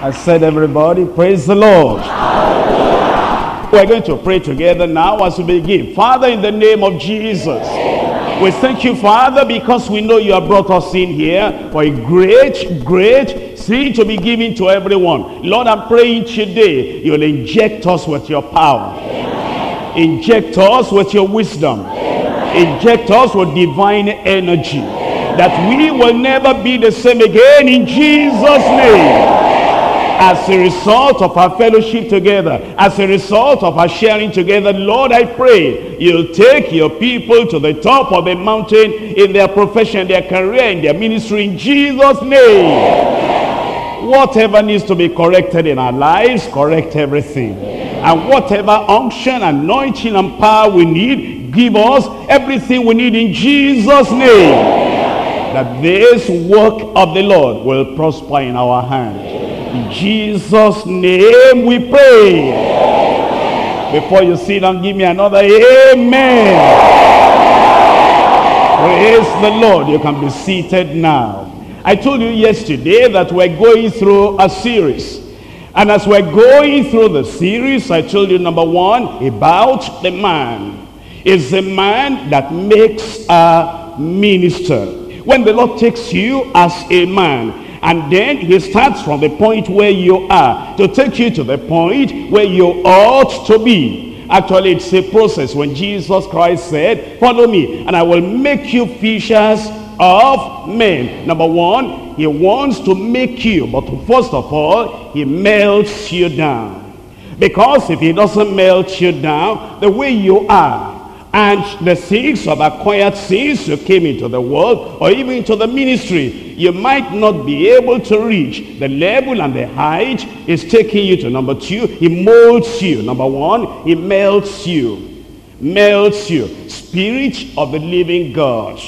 I said, everybody, praise the Lord. Hallelujah. We're going to pray together now as we begin. Father, in the name of Jesus, amen. We thank you, Father, because we know you have brought us in here for a great, great thing to be given to everyone. Lord, I'm praying today you'll inject us with your power. Amen. Inject us with your wisdom. Amen. Inject us with divine energy. Amen. That we will never be the same again in Jesus' name. As a result of our fellowship together, as a result of our sharing together, Lord, I pray you'll take your people to the top of the mountain in their profession, their career, in their ministry, in Jesus' name. Amen. Whatever needs to be corrected in our lives, correct everything. Amen. And whatever unction, anointing, and power we need, give us everything we need in Jesus' name. Amen. That this work of the Lord will prosper in our hands. In Jesus' name we pray. Amen. Before you sit down, give me another amen. Amen. Praise the Lord. You can be seated now. I told you yesterday that we're going through a series. And as we're going through the series, I told you, number one, about the man. It's the man that makes a minister. When the Lord takes you as a man, and then he starts from the point where you are to take you to the point where you ought to be. Actually, it's a process. When Jesus Christ said, follow me and I will make you fishers of men. Number one, he wants to make you, but first of all, he melts you down. Because if he doesn't melt you down, the way you are, and the things of acquired things you came into the world or even into the ministry, you might not be able to reach the level and the height is taking you to. Number two, he molds you. Number one, he melts you. Melts you. Spirit of the living God,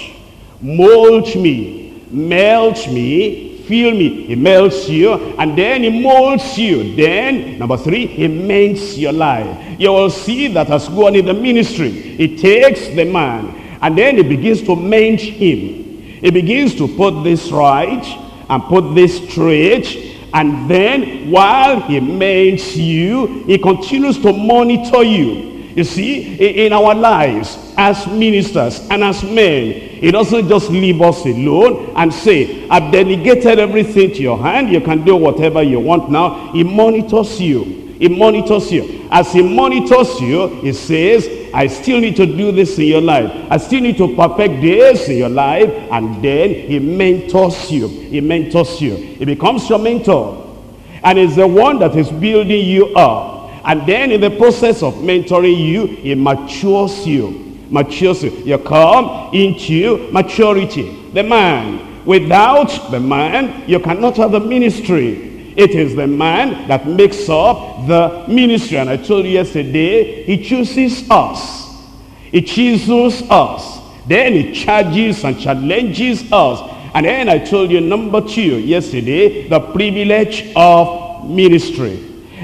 mold me, melt me, fill me. He melts you and then he molds you. Then, number three, he mends your life. You will see that as going in the ministry, it takes the man and then it begins to mend him. It begins to put this right and put this straight, and then while he mends you, he continues to monitor you. You see, in our lives as ministers and as men, he doesn't just leave us alone and say, I've delegated everything to your hand, you can do whatever you want now. He monitors you. He monitors you. As he monitors you, he says, I still need to do this in your life. I still need to perfect this in your life. And then he mentors you. He mentors you. He becomes your mentor. And is the one that is building you up. And then in the process of mentoring you, he matures you. Matures you. You come into maturity. The man. Without the man, you cannot have the ministry. It is the man that makes up the ministry. And I told you yesterday, he chooses us. He chooses us. Then he charges and challenges us. And then I told you, number two, yesterday, the privilege of ministry.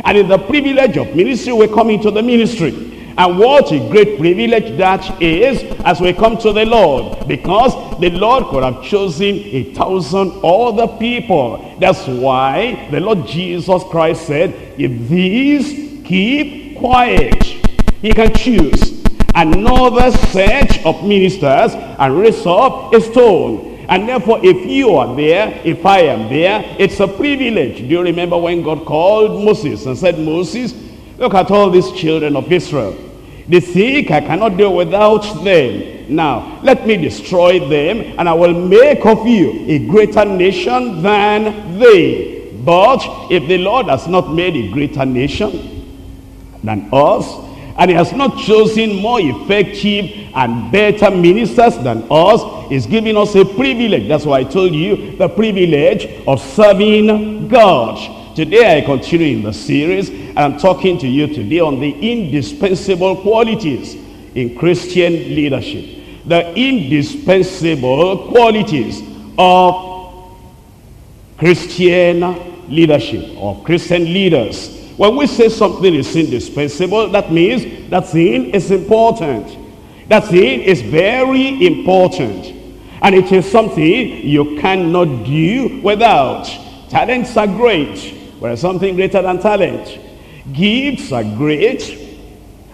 And in the privilege of ministry, we come into the ministry. And what a great privilege that is as we come to the Lord. Because the Lord could have chosen 1,000 other people. That's why the Lord Jesus Christ said, if these keep quiet, he can choose another set of ministers and raise up a stone. And therefore, if you are there, if I am there, it's a privilege. Do you remember when God called Moses and said, Moses, look at all these children of Israel. They think I cannot do without them. Now, let me destroy them, and I will make of you a greater nation than they. But if the Lord has not made a greater nation than us, and he has not chosen more effective and better ministers than us, he's giving us a privilege. That's why I told you the privilege of serving God. Today I continue in the series, and I'm talking to you today on the indispensable qualities in Christian leadership. The indispensable qualities of Christian leadership or Christian leaders. When we say something is indispensable, that means that thing is important. That thing is very important. And it is something you cannot do without. Talents are great. Well, something greater than talent. Gifts are great,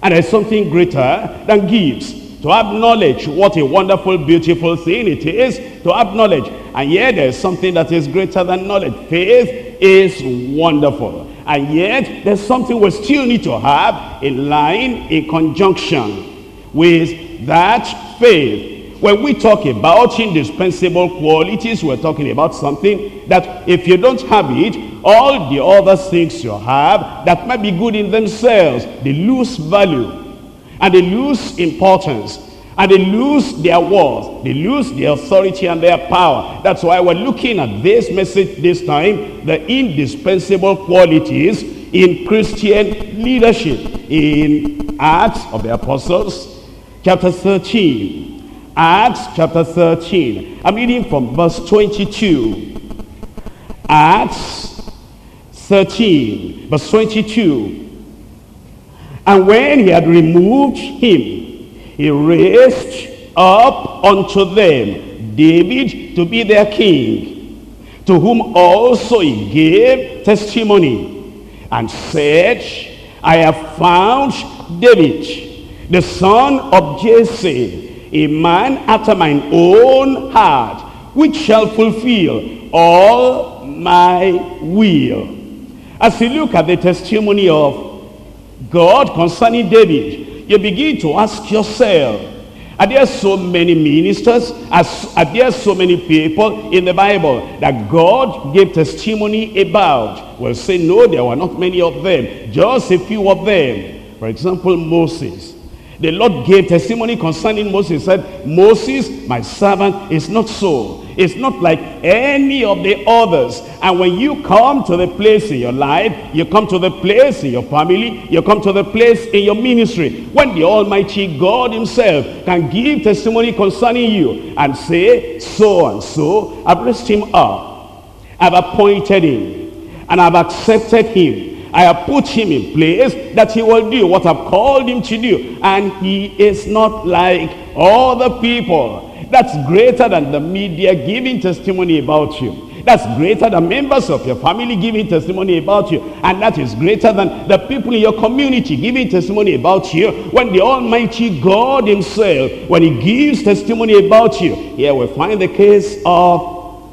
and there's something greater than gifts. To have knowledge, what a wonderful, beautiful thing it is to have knowledge. And yet there's something that is greater than knowledge. Faith is wonderful. And yet there's something we still need to have in line, in conjunction with that faith. When we talk about indispensable qualities, we're talking about something that if you don't have it, all the other things you have that might be good in themselves, they lose value. And they lose importance, and they lose their worth, they lose their authority and their power. That's why we're looking at this message this time, the indispensable qualities in Christian leadership, in Acts of the Apostles, chapter 13. Acts chapter 13. I'm reading from verse 22. Acts 13, verse 22. And when he had removed him, he raised up unto them David to be their king, to whom also he gave testimony, and said, I have found David, the son of Jesse, a man after mine own heart, which shall fulfill all my will. As you look at the testimony of God concerning David, you begin to ask yourself, are there so many ministers, are there so many people in the Bible that God gave testimony about? Well, say no, there were not many of them, just a few of them. For example, Moses. The Lord gave testimony concerning Moses, said, Moses, my servant, is not so. It's not like any of the others. And when you come to the place in your life, you come to the place in your family, you come to the place in your ministry, when the Almighty God himself can give testimony concerning you and say, so and so, I've raised him up, I've appointed him, and I've accepted him. I have put him in place that he will do what I've called him to do. And he is not like other people. That's greater than the media giving testimony about you. That's greater than members of your family giving testimony about you. And that is greater than the people in your community giving testimony about you. When the Almighty God himself, when he gives testimony about you, here we find the case of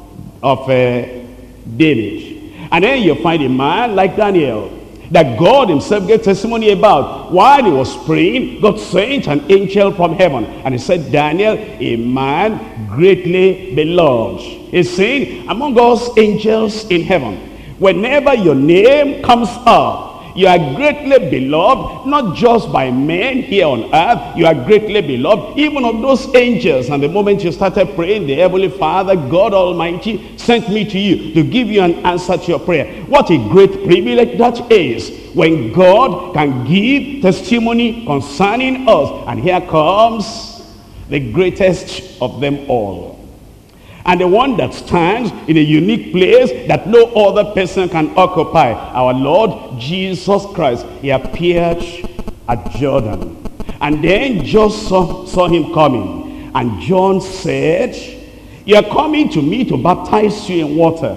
David. And then you find a man like Daniel that God himself gave testimony about. While he was praying, God sent an angel from heaven. And he said, Daniel, a man greatly beloved. He's saying, among God's angels in heaven, whenever your name comes up, you are greatly beloved, not just by men here on earth. You are greatly beloved, even of those angels. And the moment you started praying, the Heavenly Father, God Almighty, sent me to you to give you an answer to your prayer. What a great privilege that is, when God can give testimony concerning us. And here comes the greatest of them all. And the one that stands in a unique place that no other person can occupy. Our Lord Jesus Christ, he appeared at Jordan. And then John saw him coming. And John said, you are coming to me to baptize you in water.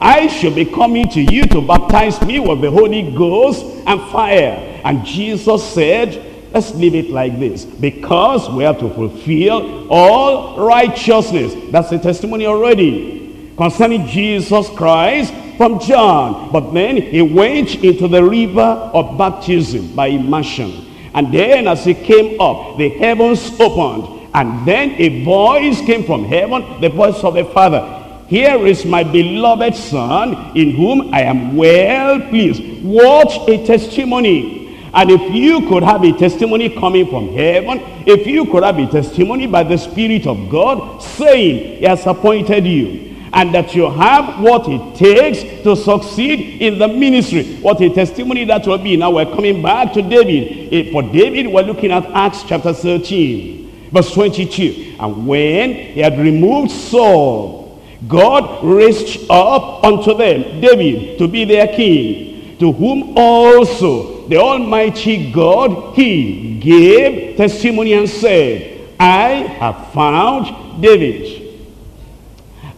I shall be coming to you to baptize me with the Holy Ghost and fire. And Jesus said, let's leave it like this, because we have to fulfill all righteousness. That's the testimony already concerning Jesus Christ from John. But then he went into the river of baptism by immersion. And then as he came up, the heavens opened. And then a voice came from heaven, the voice of the Father. Here is my beloved Son, in whom I am well pleased. What a testimony. And if you could have a testimony coming from heaven, if you could have a testimony by the Spirit of God saying he has appointed you, and that you have what it takes to succeed in the ministry, what a testimony that will be. Now we're coming back to David. For David, we're looking at Acts chapter 13, verse 22. And when he had removed Saul, God raised up unto them David to be their king, to whom also the Almighty God, he gave testimony and said, I have found David.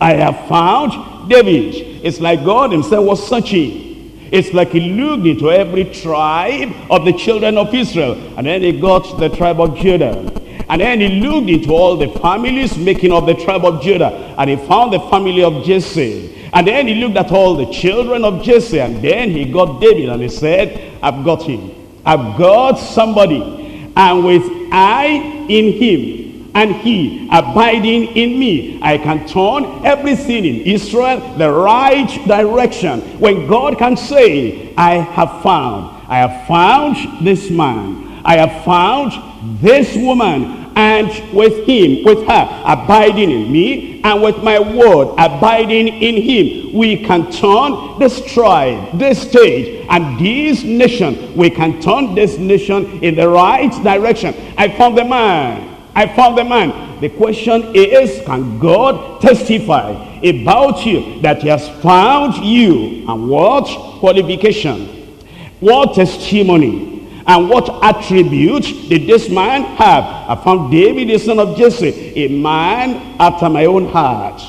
I have found David. It's like God himself was searching. It's like he looked into every tribe of the children of Israel, and then he got to the tribe of Judah. And then he looked into all the families making up the tribe of Judah, and he found the family of Jesse. And then he looked at all the children of Jesse, and then he got David, and he said, I've got him. I've got somebody, and with I in him, and he abiding in me, I can turn everything in Israel the right direction. When God can say, I have found this man, I have found this woman, and with him, with her, abiding in me, and with my word, abiding in him, we can turn this tribe, this stage, and this nation. We can turn this nation in the right direction. I found the man. I found the man. The question is, can God testify about you that he has found you? And what qualification, what testimony, and what attributes did this man have? I found David, the son of Jesse, a man after my own heart.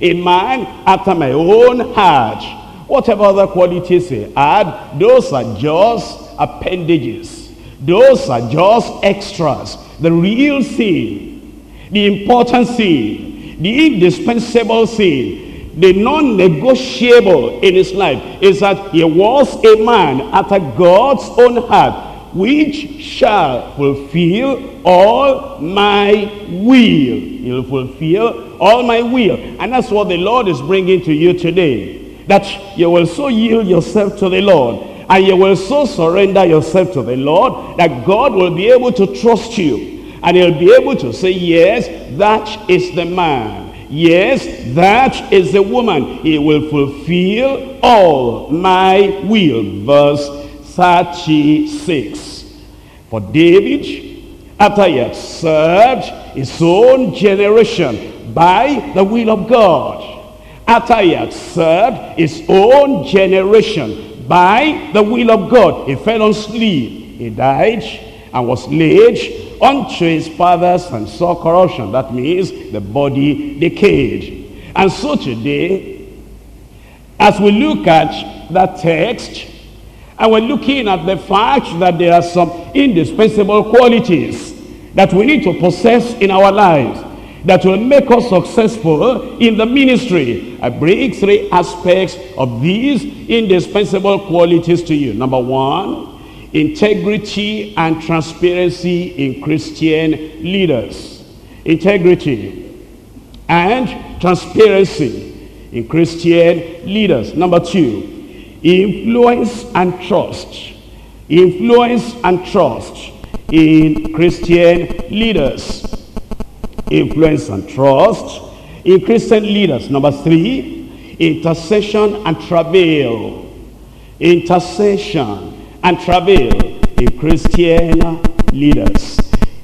A man after my own heart. Whatever other qualities he had, those are just appendages. Those are just extras. The real sin, the important sin, the indispensable sin, the non-negotiable in his life is that he was a man after God's own heart, which shall fulfill all my will. He'll fulfill all my will. And that's what the Lord is bringing to you today, that you will so yield yourself to the Lord, and you will so surrender yourself to the Lord that God will be able to trust you, and he'll be able to say, yes, that is the man, yes, that is the woman. He will fulfill all my will. Verse 36. For David, after he had served his own generation by the will of God, after he had served his own generation by the will of God, he fell on sleep. He died and was laid unto his fathers and saw corruption. That means the body decayed. And so today, as we look at that text, and we're looking at the fact that there are some indispensable qualities that we need to possess in our lives that will make us successful in the ministry, I bring three aspects of these indispensable qualities to you. Number one, integrity and transparency in Christian leaders. Integrity and transparency in Christian leaders. Number two, influence and trust. Influence and trust in Christian leaders. Influence and trust in Christian leaders. Number three, intercession and travail. Intercession and travail in Christian leaders.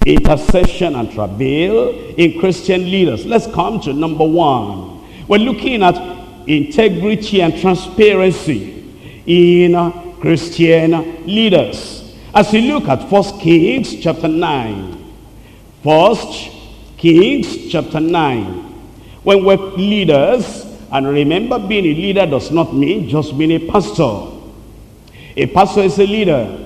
Intercession and travail in Christian leaders. Let's come to number one. We're looking at integrity and transparency in Christian leaders. As we look at 1 Kings chapter 9. 1 Kings chapter 9. When we're leaders, and remember, being a leader does not mean just being a pastor. A pastor is a leader.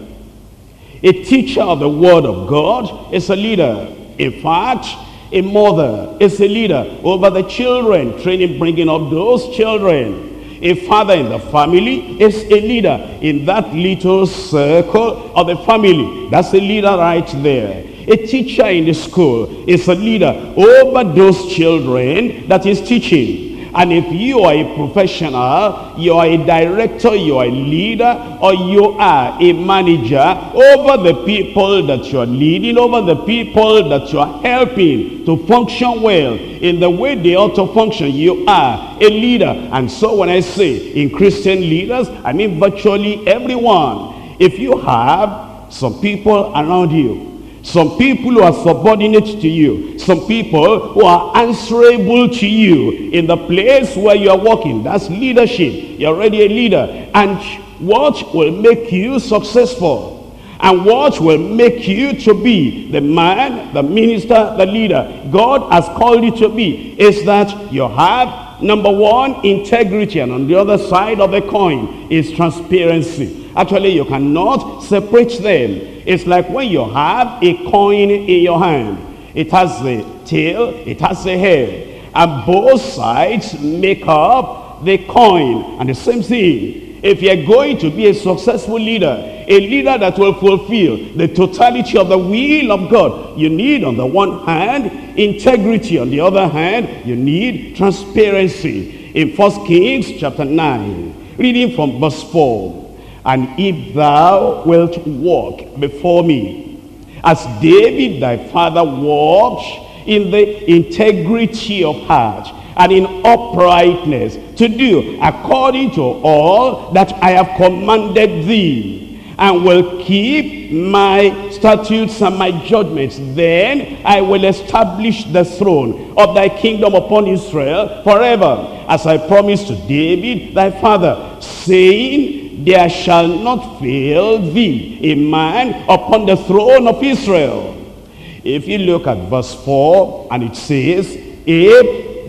A teacher of the word of God is a leader. In fact, a mother is a leader over the children, training, bringing up those children. A father in the family is a leader in that little circle of the family. That's a leader right there. A teacher in the school is a leader over those children that is teaching. And if you are a professional, you are a director, you are a leader, or you are a manager over the people that you are leading, over the people that you are helping to function well in the way they ought to function, you are a leader. And so when I say in Christian leaders, I mean virtually everyone. If you have some people around you, some people who are subordinate to you, some people who are answerable to you in the place where you are working, that's leadership. You're already a leader. And what will make you successful, and what will make you to be the man, the minister, the leader God has called you to be, is that you have Number one, integrity, and on the other side of the coin is transparency. Actually, you cannot separate them. It's like when you have a coin in your hand. It has a tail, it has a head, and both sides make up the coin. And the same thing, if you're going to be a successful leader, a leader that will fulfill the totality of the will of God, you need on the one hand integrity, on the other hand you need transparency. In 1 Kings chapter 9, reading from verse 4, "And if thou wilt walk before me, as David thy father walked, in the integrity of heart and in uprightness, to do according to all that I have commanded thee, and will keep my statutes and my judgments, then I will establish the throne of thy kingdom upon Israel forever, as I promised to David thy father, saying, there shall not fail thee a man upon the throne of Israel." If you look at verse 4, and it says, "If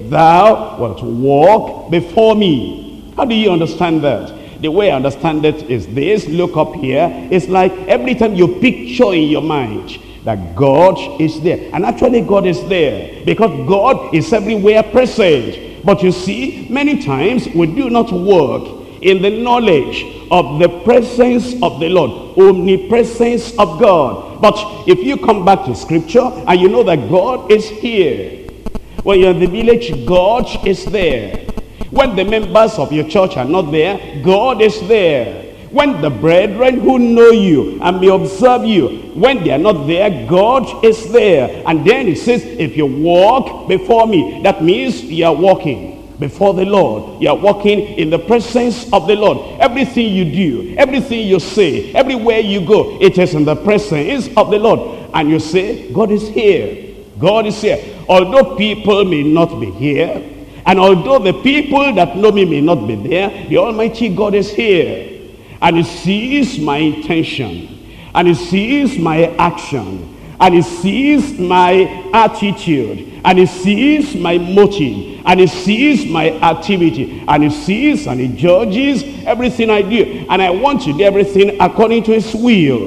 thou wilt walk before me." How do you understand that? The way I understand it is this. Look up here. It's like every time you picture in your mind that God is there. And actually God is there, because God is everywhere present. But you see, many times we do not walk in the knowledge of the presence of the Lord, omnipresence of God. But if you come back to scripture and you know that God is here, when you're in the village, God is there. When the members of your church are not there, God is there. When the brethren who know you and may observe you, when they are not there, God is there. And then it says, if you walk before me, that means you are walking before the Lord. You are walking in the presence of the Lord. Everything you do, everything you say, everywhere you go, it is in the presence of the Lord. And you say, God is here. God is here. Although people may not be here, and although the people that know me may not be there, the Almighty God is here. And he sees my intention, and he sees my action, and he sees my attitude, and he sees my motive, and he sees my activity, and he sees and he judges everything I do. And I want to do everything according to his will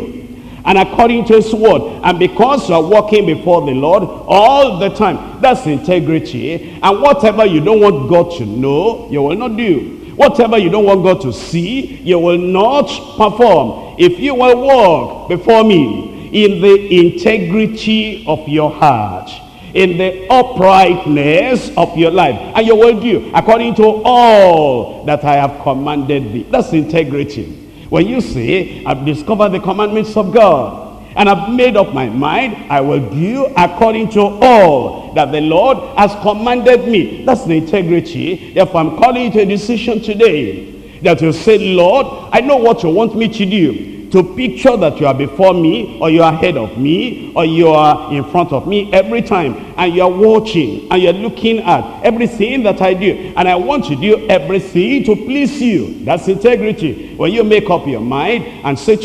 and according to his word. And because you are walking before the Lord all the time, that's integrity. And whatever you don't want God to know, you will not do. Whatever you don't want God to see, you will not perform. If you will walk before me in the integrity of your heart, in the uprightness of your life, and you will do according to all that I have commanded thee. That's integrity. When you say, I've discovered the commandments of God, and I've made up my mind, I will do according to all that the Lord has commanded me. That's the integrity. Therefore, I'm calling to a decision today that you say, Lord, I know what you want me to do. To picture that you are before me, or you are ahead of me, or you are in front of me every time, and you are watching, and you are looking at everything that I do, and I want to do everything to please you. That's integrity. When you make up your mind and say,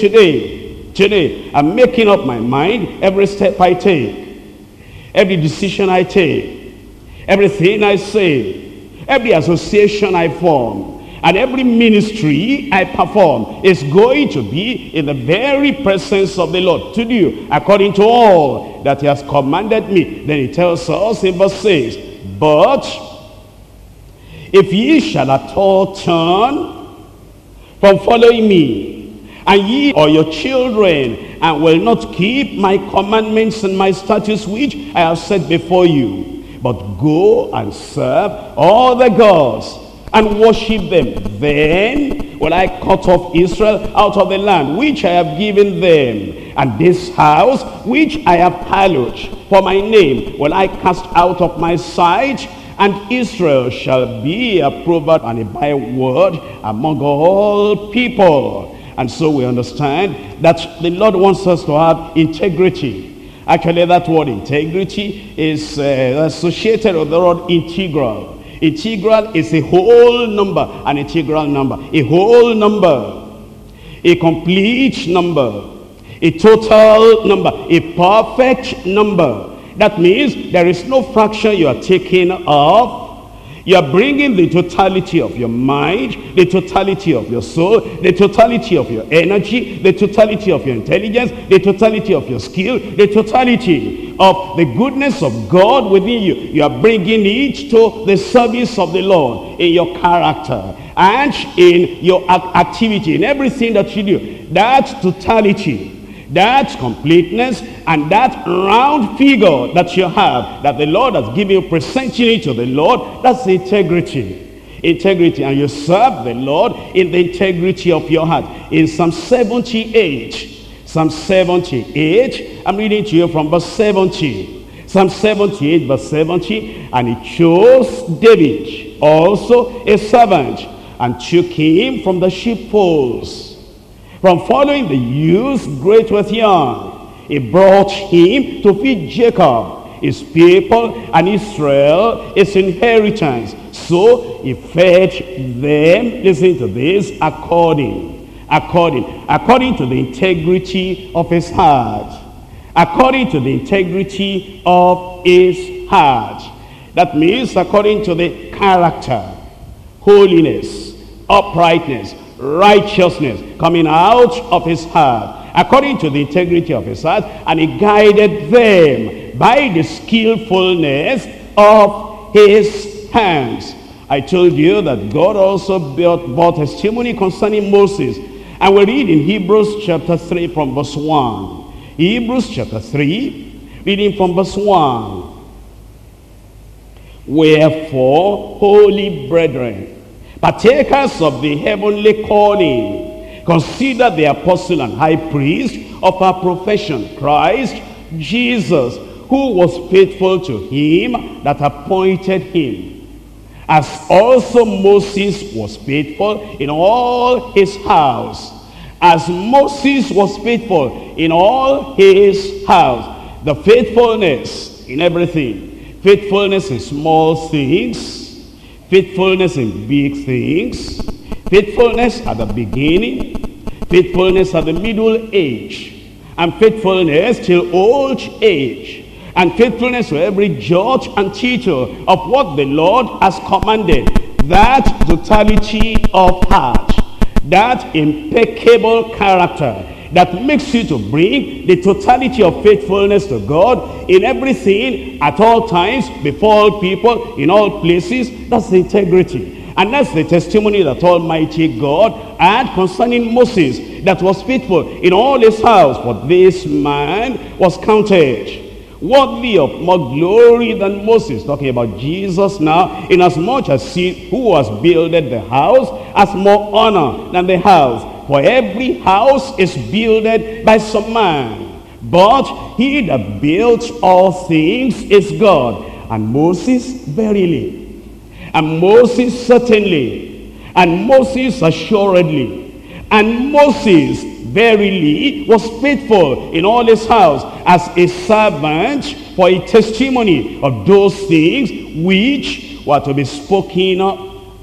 today I'm making up my mind. Every step I take, every decision I take, everything I say, every association I form, and every ministry I perform is going to be in the very presence of the Lord, to do according to all that he has commanded me. Then he tells us in verse 6, "But if ye shall at all turn from following me, and ye or your children, and will not keep my commandments and my statutes which I have set before you, but go and serve all the gods, and worship them, then will I cut off Israel out of the land which I have given them, and this house which I have hallowed for my name will I cast out of my sight, and Israel shall be a proverb and a byword among all people." And so we understand that the Lord wants us to have integrity. Actually, that word integrity is associated with the word integral. Integral is a whole number, an integral number, a whole number, a complete number, a total number, a perfect number. That means there is no fraction you are taking off. You are bringing the totality of your mind, the totality of your soul, the totality of your energy, the totality of your intelligence, the totality of your skill, the totality of the goodness of God within you. You are bringing it to the service of the Lord in your character and in your activity, in everything that you do. That totality, that completeness, and that round figure that you have, that the Lord has given you, presenting it to the Lord, that's integrity. Integrity, and you serve the Lord in the integrity of your heart. In Psalm 78, Psalm 78, I'm reading to you from verse 70. Psalm 78, verse 70, and he chose David, also a servant, and took him from the sheepfolds, from following the youth great with young. He brought him to feed Jacob, his people, and Israel, his inheritance. So he fed them, listen to this, according to the integrity of his heart. According to the integrity of his heart. That means according to the character, holiness, uprightness, righteousness coming out of his heart, according to the integrity of his heart, and he guided them by the skillfulness of his hands. I told you that God also brought testimony concerning Moses, and we read in Hebrews chapter 3 from verse 1. Hebrews chapter 3, reading from verse 1. Wherefore, holy brethren, partakers of the heavenly calling, consider the apostle and high priest of our profession, Christ Jesus, who was faithful to him that appointed him, as also Moses was faithful in all his house. As Moses was faithful in all his house. The faithfulness in everything. Faithfulness in small things, faithfulness in big things, faithfulness at the beginning, faithfulness at the middle age, and faithfulness till old age, and faithfulness to every judge and teacher of what the Lord has commanded. That totality of heart, that impeccable character that makes you to bring the totality of faithfulness to God in everything, at all times, before all people, in all places. That's the integrity. And that's the testimony that Almighty God had concerning Moses, that was faithful in all his house. For this man was counted worthy of more glory than Moses. Talking about Jesus now. Inasmuch as he who has builded the house has more honor than the house. For every house is builded by some man, but he that built all things is God. And Moses verily, and Moses certainly, and Moses assuredly, and Moses verily was faithful in all his house, as a servant for a testimony of those things which were to be spoken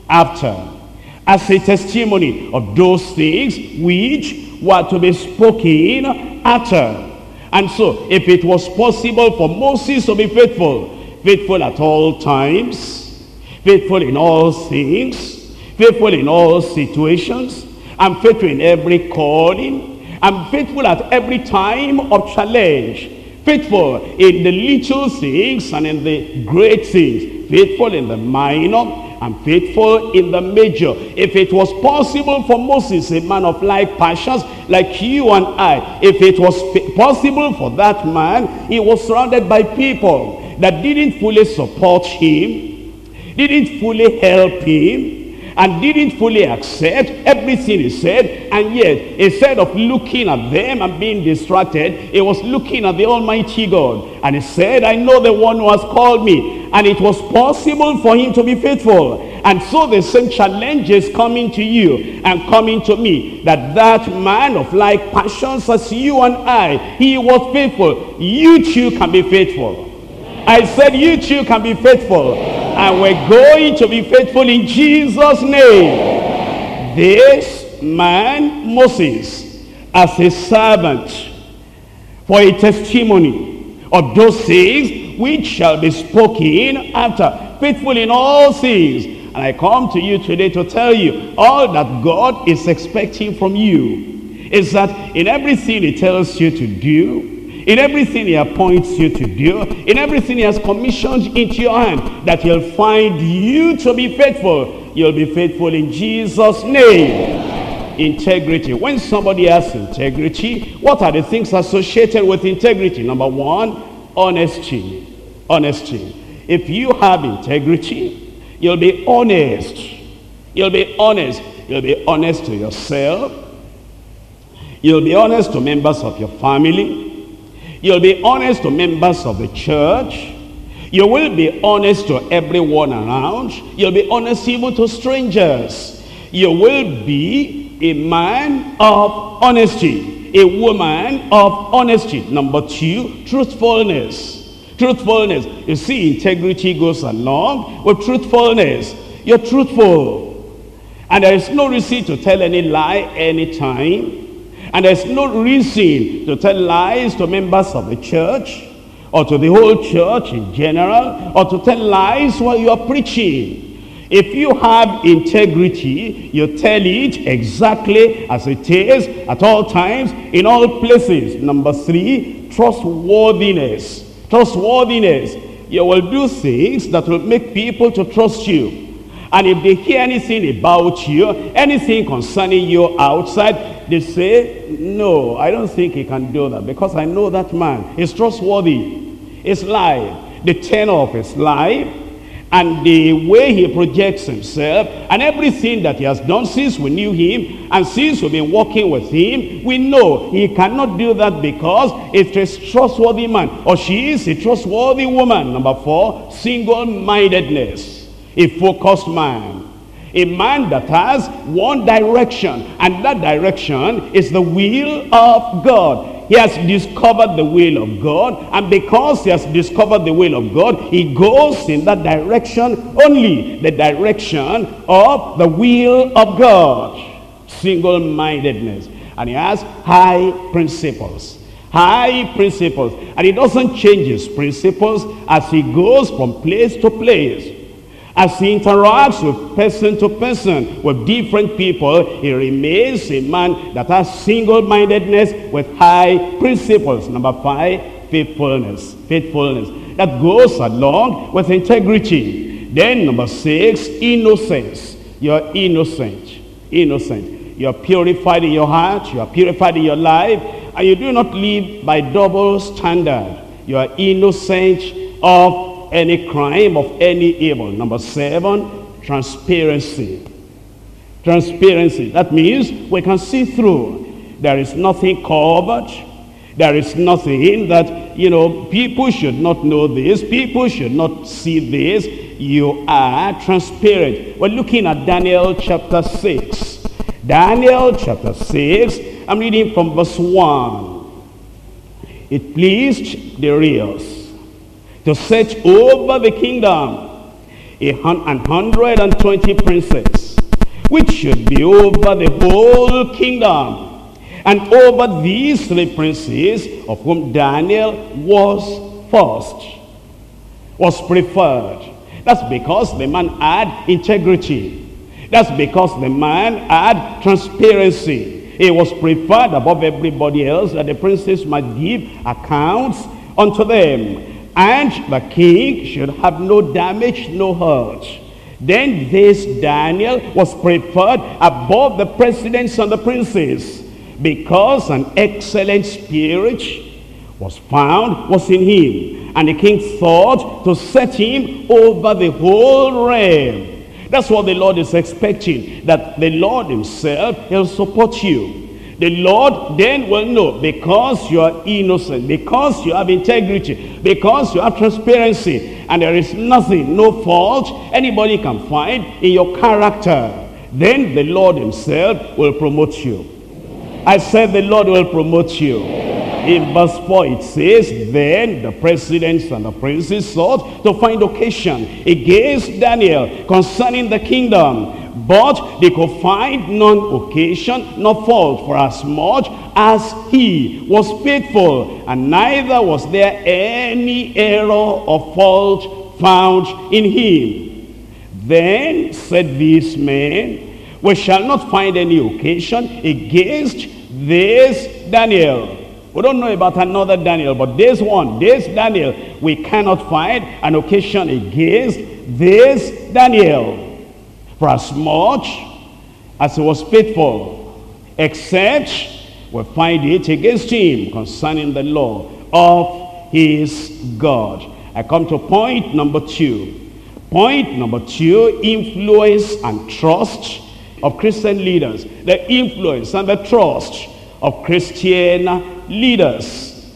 after. As a testimony of those things which were to be spoken after. And so, if it was possible for Moses to be faithful, faithful at all times, faithful in all things, faithful in all situations, and faithful in every calling, and faithful at every time of challenge, faithful in the little things and in the great things, faithful in the minor, and faithful in the major. If it was possible for Moses, a man of like passions like you and I, if it was possible for that man, he was surrounded by people that didn't fully support him, didn't fully help him, and didn't fully accept everything he said. And yet, instead of looking at them and being distracted, he was looking at the Almighty God. And he said, I know the one who has called me. And it was possible for him to be faithful. And so the same challenge is coming to you and coming to me. That man of like passions as you and I, he was faithful. You too can be faithful. I said you too can be faithful. And we're going to be faithful in Jesus' name. This man, Moses, as a servant for a testimony of those things which shall be spoken after, faithful in all things. And I come to you today to tell you all that God is expecting from you is that in everything he tells you to do, in everything he appoints you to do, in everything he has commissioned into your hand, that he'll find you to be faithful. You'll be faithful in Jesus' name. Integrity. When somebody has integrity, what are the things associated with integrity? Number one, honesty. Honesty. If you have integrity, you'll be honest. You'll be honest. You'll be honest to yourself. You'll be honest to members of your family. You'll be honest to members of the church. You will be honest to everyone around. You'll be honest even to strangers. You will be a man of honesty, a woman of honesty. Number two, truthfulness. Truthfulness. You see, integrity goes along with truthfulness. You're truthful. And there is no reason to tell any lie anytime. And there's no reason to tell lies to members of the church or to the whole church in general, or to tell lies while you are preaching. If you have integrity, you tell it exactly as it is, at all times, in all places. Number three, trustworthiness. Trustworthiness. You will do things that will make people to trust you. And if they hear anything about you, anything concerning you outside, they say, no, I don't think he can do that, because I know that man. He's trustworthy. His life, the tenor of his life, and the way he projects himself, and everything that he has done since we knew him and since we've been working with him, we know he cannot do that because it's a trustworthy man, or she is a trustworthy woman. Number four, single-mindedness. A focused man. A man that has one direction, and that direction is the will of God. He has discovered the will of God, and because he has discovered the will of God, he goes in that direction only, the direction of the will of God. Single-mindedness. And he has high principles. High principles. And he doesn't change his principles as he goes from place to place. As he interacts with person to person, with different people, he remains a man that has single-mindedness with high principles. Number five, faithfulness. Faithfulness. That goes along with integrity. Then number six, innocence. You're innocent. Innocent. You're purified in your heart. You're purified in your life. And you do not live by double standard. You are innocent of any crime, of any evil. Number seven, transparency. Transparency. That means we can see through. There is nothing covered. There is nothing that, you know, people should not know this. People should not see this. You are transparent. We're looking at Daniel chapter 6. Daniel chapter 6. I'm reading from verse 1. It pleased Darius to set over the kingdom 120 princes, which should be over the whole kingdom, and over these three princes, of whom Daniel was first, was preferred. That's because the man had integrity. That's because the man had transparency. He was preferred above everybody else, that the princes might give accounts unto them. And the king should have no damage, no hurt. Then this Daniel was preferred above the presidents and the princes, because an excellent spirit was in him. And the king thought to set him over the whole realm. That's what the Lord is expecting, that the Lord himself will support you. The Lord then will know, because you are innocent, because you have integrity, because you have transparency, and there is nothing, no fault anybody can find in your character. Then the Lord himself will promote you. I said the Lord will promote you. in verse 4 it says, then the presidents and the princes sought to find occasion against Daniel concerning the kingdom, but they could find none occasion nor fault, for as much as he was faithful, and neither was there any error or fault found in him. Then said these men, we shall not find any occasion against this Daniel. We don't know about another Daniel, but this one, this Daniel, we cannot find an occasion against this Daniel, for as much as he was faithful, except we find it against him concerning the law of his God. I come to point number 2. Point number 2, influence and trust of Christian leaders. The influence and the trust of Christian leaders.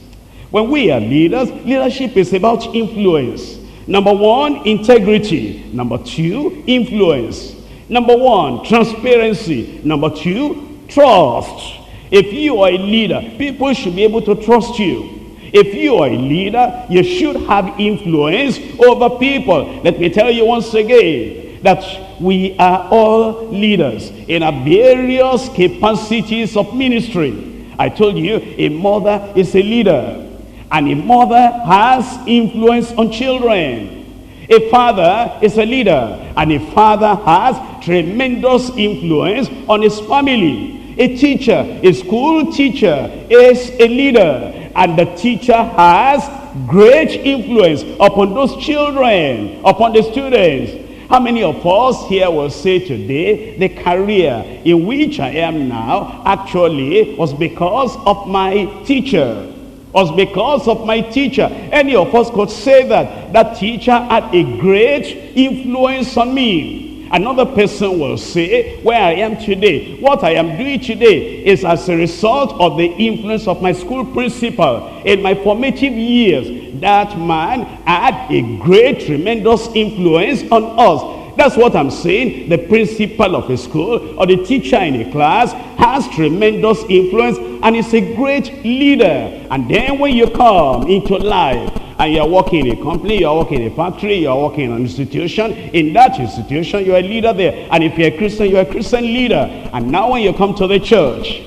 When we are leaders, leadership is about influence. Number 1, integrity. Number 2, influence. Number 1, transparency. Number 2, trust. If you are a leader, people should be able to trust you. If you are a leader, you should have influence over people. Let me tell you once again that we are all leaders in our various capacities of ministry. I told you, a mother is a leader, and a mother has influence on children. A father is a leader, and a father has tremendous influence on his family. A teacher, a school teacher, is a leader, and the teacher has great influence upon those children, upon the students. How many of us here will say today, the career in which I am now actually was because of my teacher? Was because of my teacher. Any of us could say that that teacher had a great influence on me. Another person will say, where I am today, what I am doing today is as a result of the influence of my school principal in my formative years. That man had a great, tremendous influence on us. That's what I'm saying. The principal of a school or the teacher in a class has tremendous influence and is a great leader. And then when you come into life and you're working in a company, you're working in a factory, you're working in an institution, in that institution you're a leader there. And if you're a Christian, you're a Christian leader. And now when you come to the church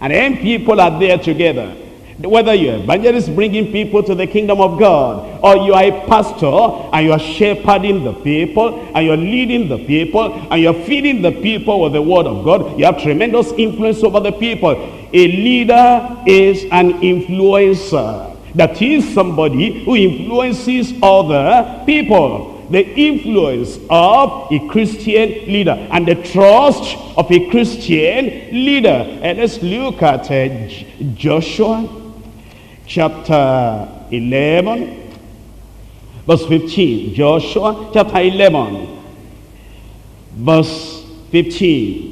and then people are there together, whether you're an evangelist bringing people to the kingdom of God, or you are a pastor and you are shepherding the people and you're leading the people and you're feeding the people with the word of God, you have tremendous influence over the people. A leader is an influencer. That is somebody who influences other people. The influence of a Christian leader and the trust of a Christian leader. And let's look at Joshua chapter 11 verse 15. Joshua chapter 11 verse 15.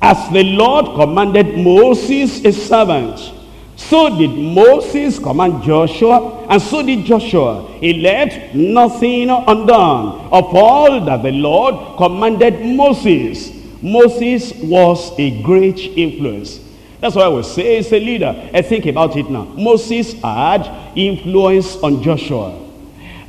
As the Lord commanded Moses his servant, so did Moses command Joshua, and so did Joshua. He left nothing undone of all that the Lord commanded Moses. Moses was a great influence. That's why I would say he's a leader. I think about it now. Moses had influence on Joshua.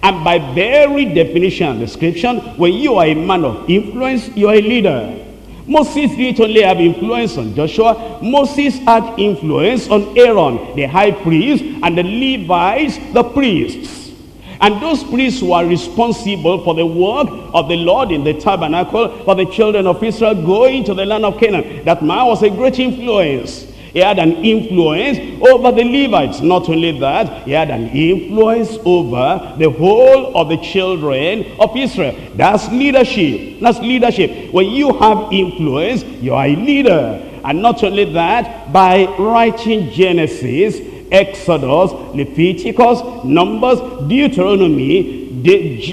And by very definition and description, when you are a man of influence, you are a leader. Moses didn't only have influence on Joshua, Moses had influence on Aaron, the high priest, and the Levites, the priests. And those priests were responsible for the work of the Lord in the tabernacle, for the children of Israel going to the land of Canaan. That man was a great influence. He had an influence over the Levites. Not only that, he had an influence over the whole of the children of Israel. That's leadership. That's leadership. When you have influence, you are a leader. And not only that, by writing Genesis, Exodus, Leviticus, Numbers, Deuteronomy,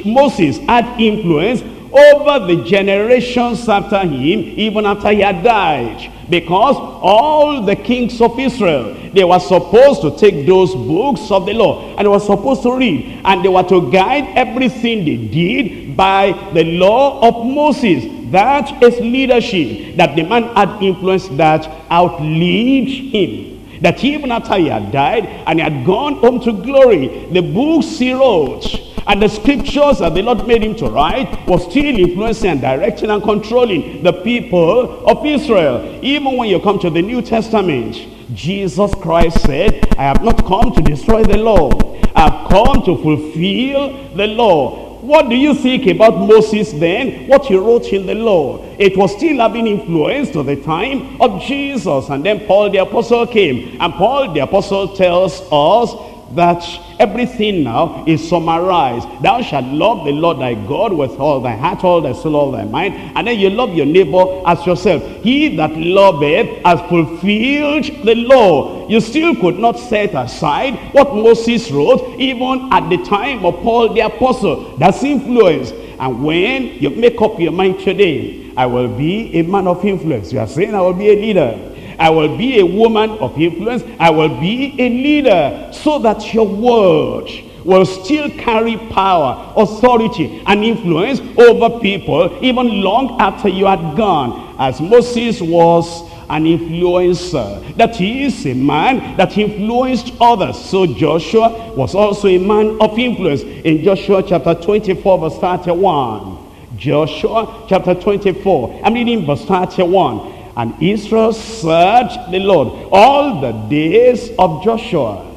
Moses had influence over the generations after him, even after he had died, because all the kings of Israel, they were supposed to take those books of the law, and they were supposed to read, and they were to guide everything they did by the law of Moses. That is leadership, that the man had influence that outlived him. that even after he had died and he had gone home to glory, the books he wrote and the scriptures that the Lord made him to write was still influencing and directing and controlling the people of Israel. Even when you come to the New Testament, Jesus Christ said, I have not come to destroy the law, I have come to fulfill the law. What do you think about Moses then? What he wrote in the law, it was still having influence to the time of Jesus. And then Paul the apostle came, and Paul the apostle tells us that everything now is summarized. Thou shalt love the Lord thy God with all thy heart, all thy soul, all thy mind, and then you love your neighbor as yourself. He that loveth has fulfilled the law. You still could not set aside what Moses wrote even at the time of Paul the apostle. That's influence. And when you make up your mind today, I will be a man of influence, you are saying, I will be a leader, I will be a woman of influence, I will be a leader, so that your word will still carry power, authority, and influence over people even long after you had gone. As Moses was an influencer, that he is a man that influenced others, so Joshua was also a man of influence. In Joshua chapter 24 verse 31, Joshua chapter 24, I'm reading verse 31. And Israel served the Lord all the days of Joshua.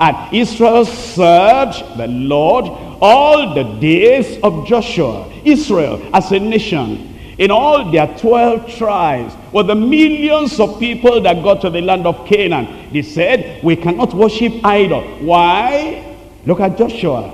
And Israel served the Lord all the days of Joshua. Israel as a nation, in all their 12 tribes, were the millions of people that got to the land of Canaan. They said, we cannot worship idol. Why? Look at Joshua.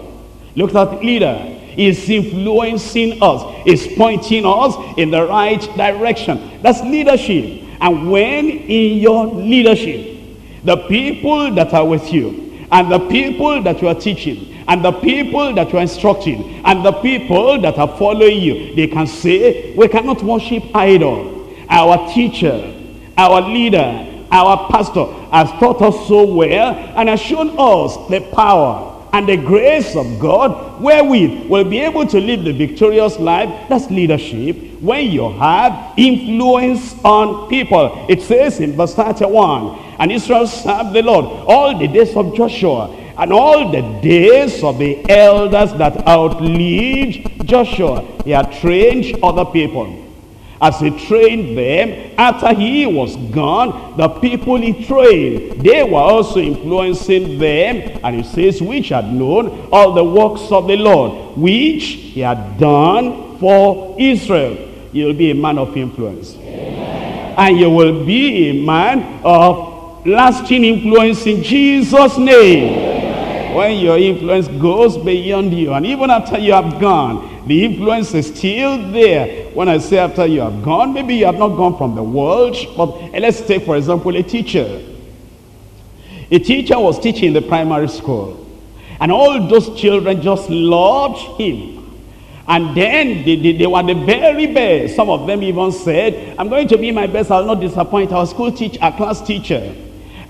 Look at the leader. Is influencing us, is pointing us in the right direction. That's leadership. And when in your leadership, the people that are with you, and the people that you are teaching, and the people that you are instructing, and the people that are following you, they can say, we cannot worship idol. Our teacher, our leader, our pastor has taught us so well and has shown us the power and the grace of God, wherewith we'll be able to live the victorious life. That's leadership, when you have influence on people. It says in verse 31, and Israel served the Lord all the days of Joshua, and all the days of the elders that outlived Joshua. He had trained other people. As he trained them, after he was gone, the people he trained, they were also influencing them. And he says, which had known all the works of the Lord, which he had done for Israel. You'll be a man of influence. Amen. And you will be a man of lasting influence in Jesus' name. Amen. When your influence goes beyond you, and even after you have gone, the influence is still there. When I say after you have gone, maybe you have not gone from the world, but let's take for example a teacher. A teacher was teaching in the primary school, and all those children just loved him. And then they were the very best. Some of them even said, I'm going to be my best, I'll not disappoint our school teacher, our class teacher.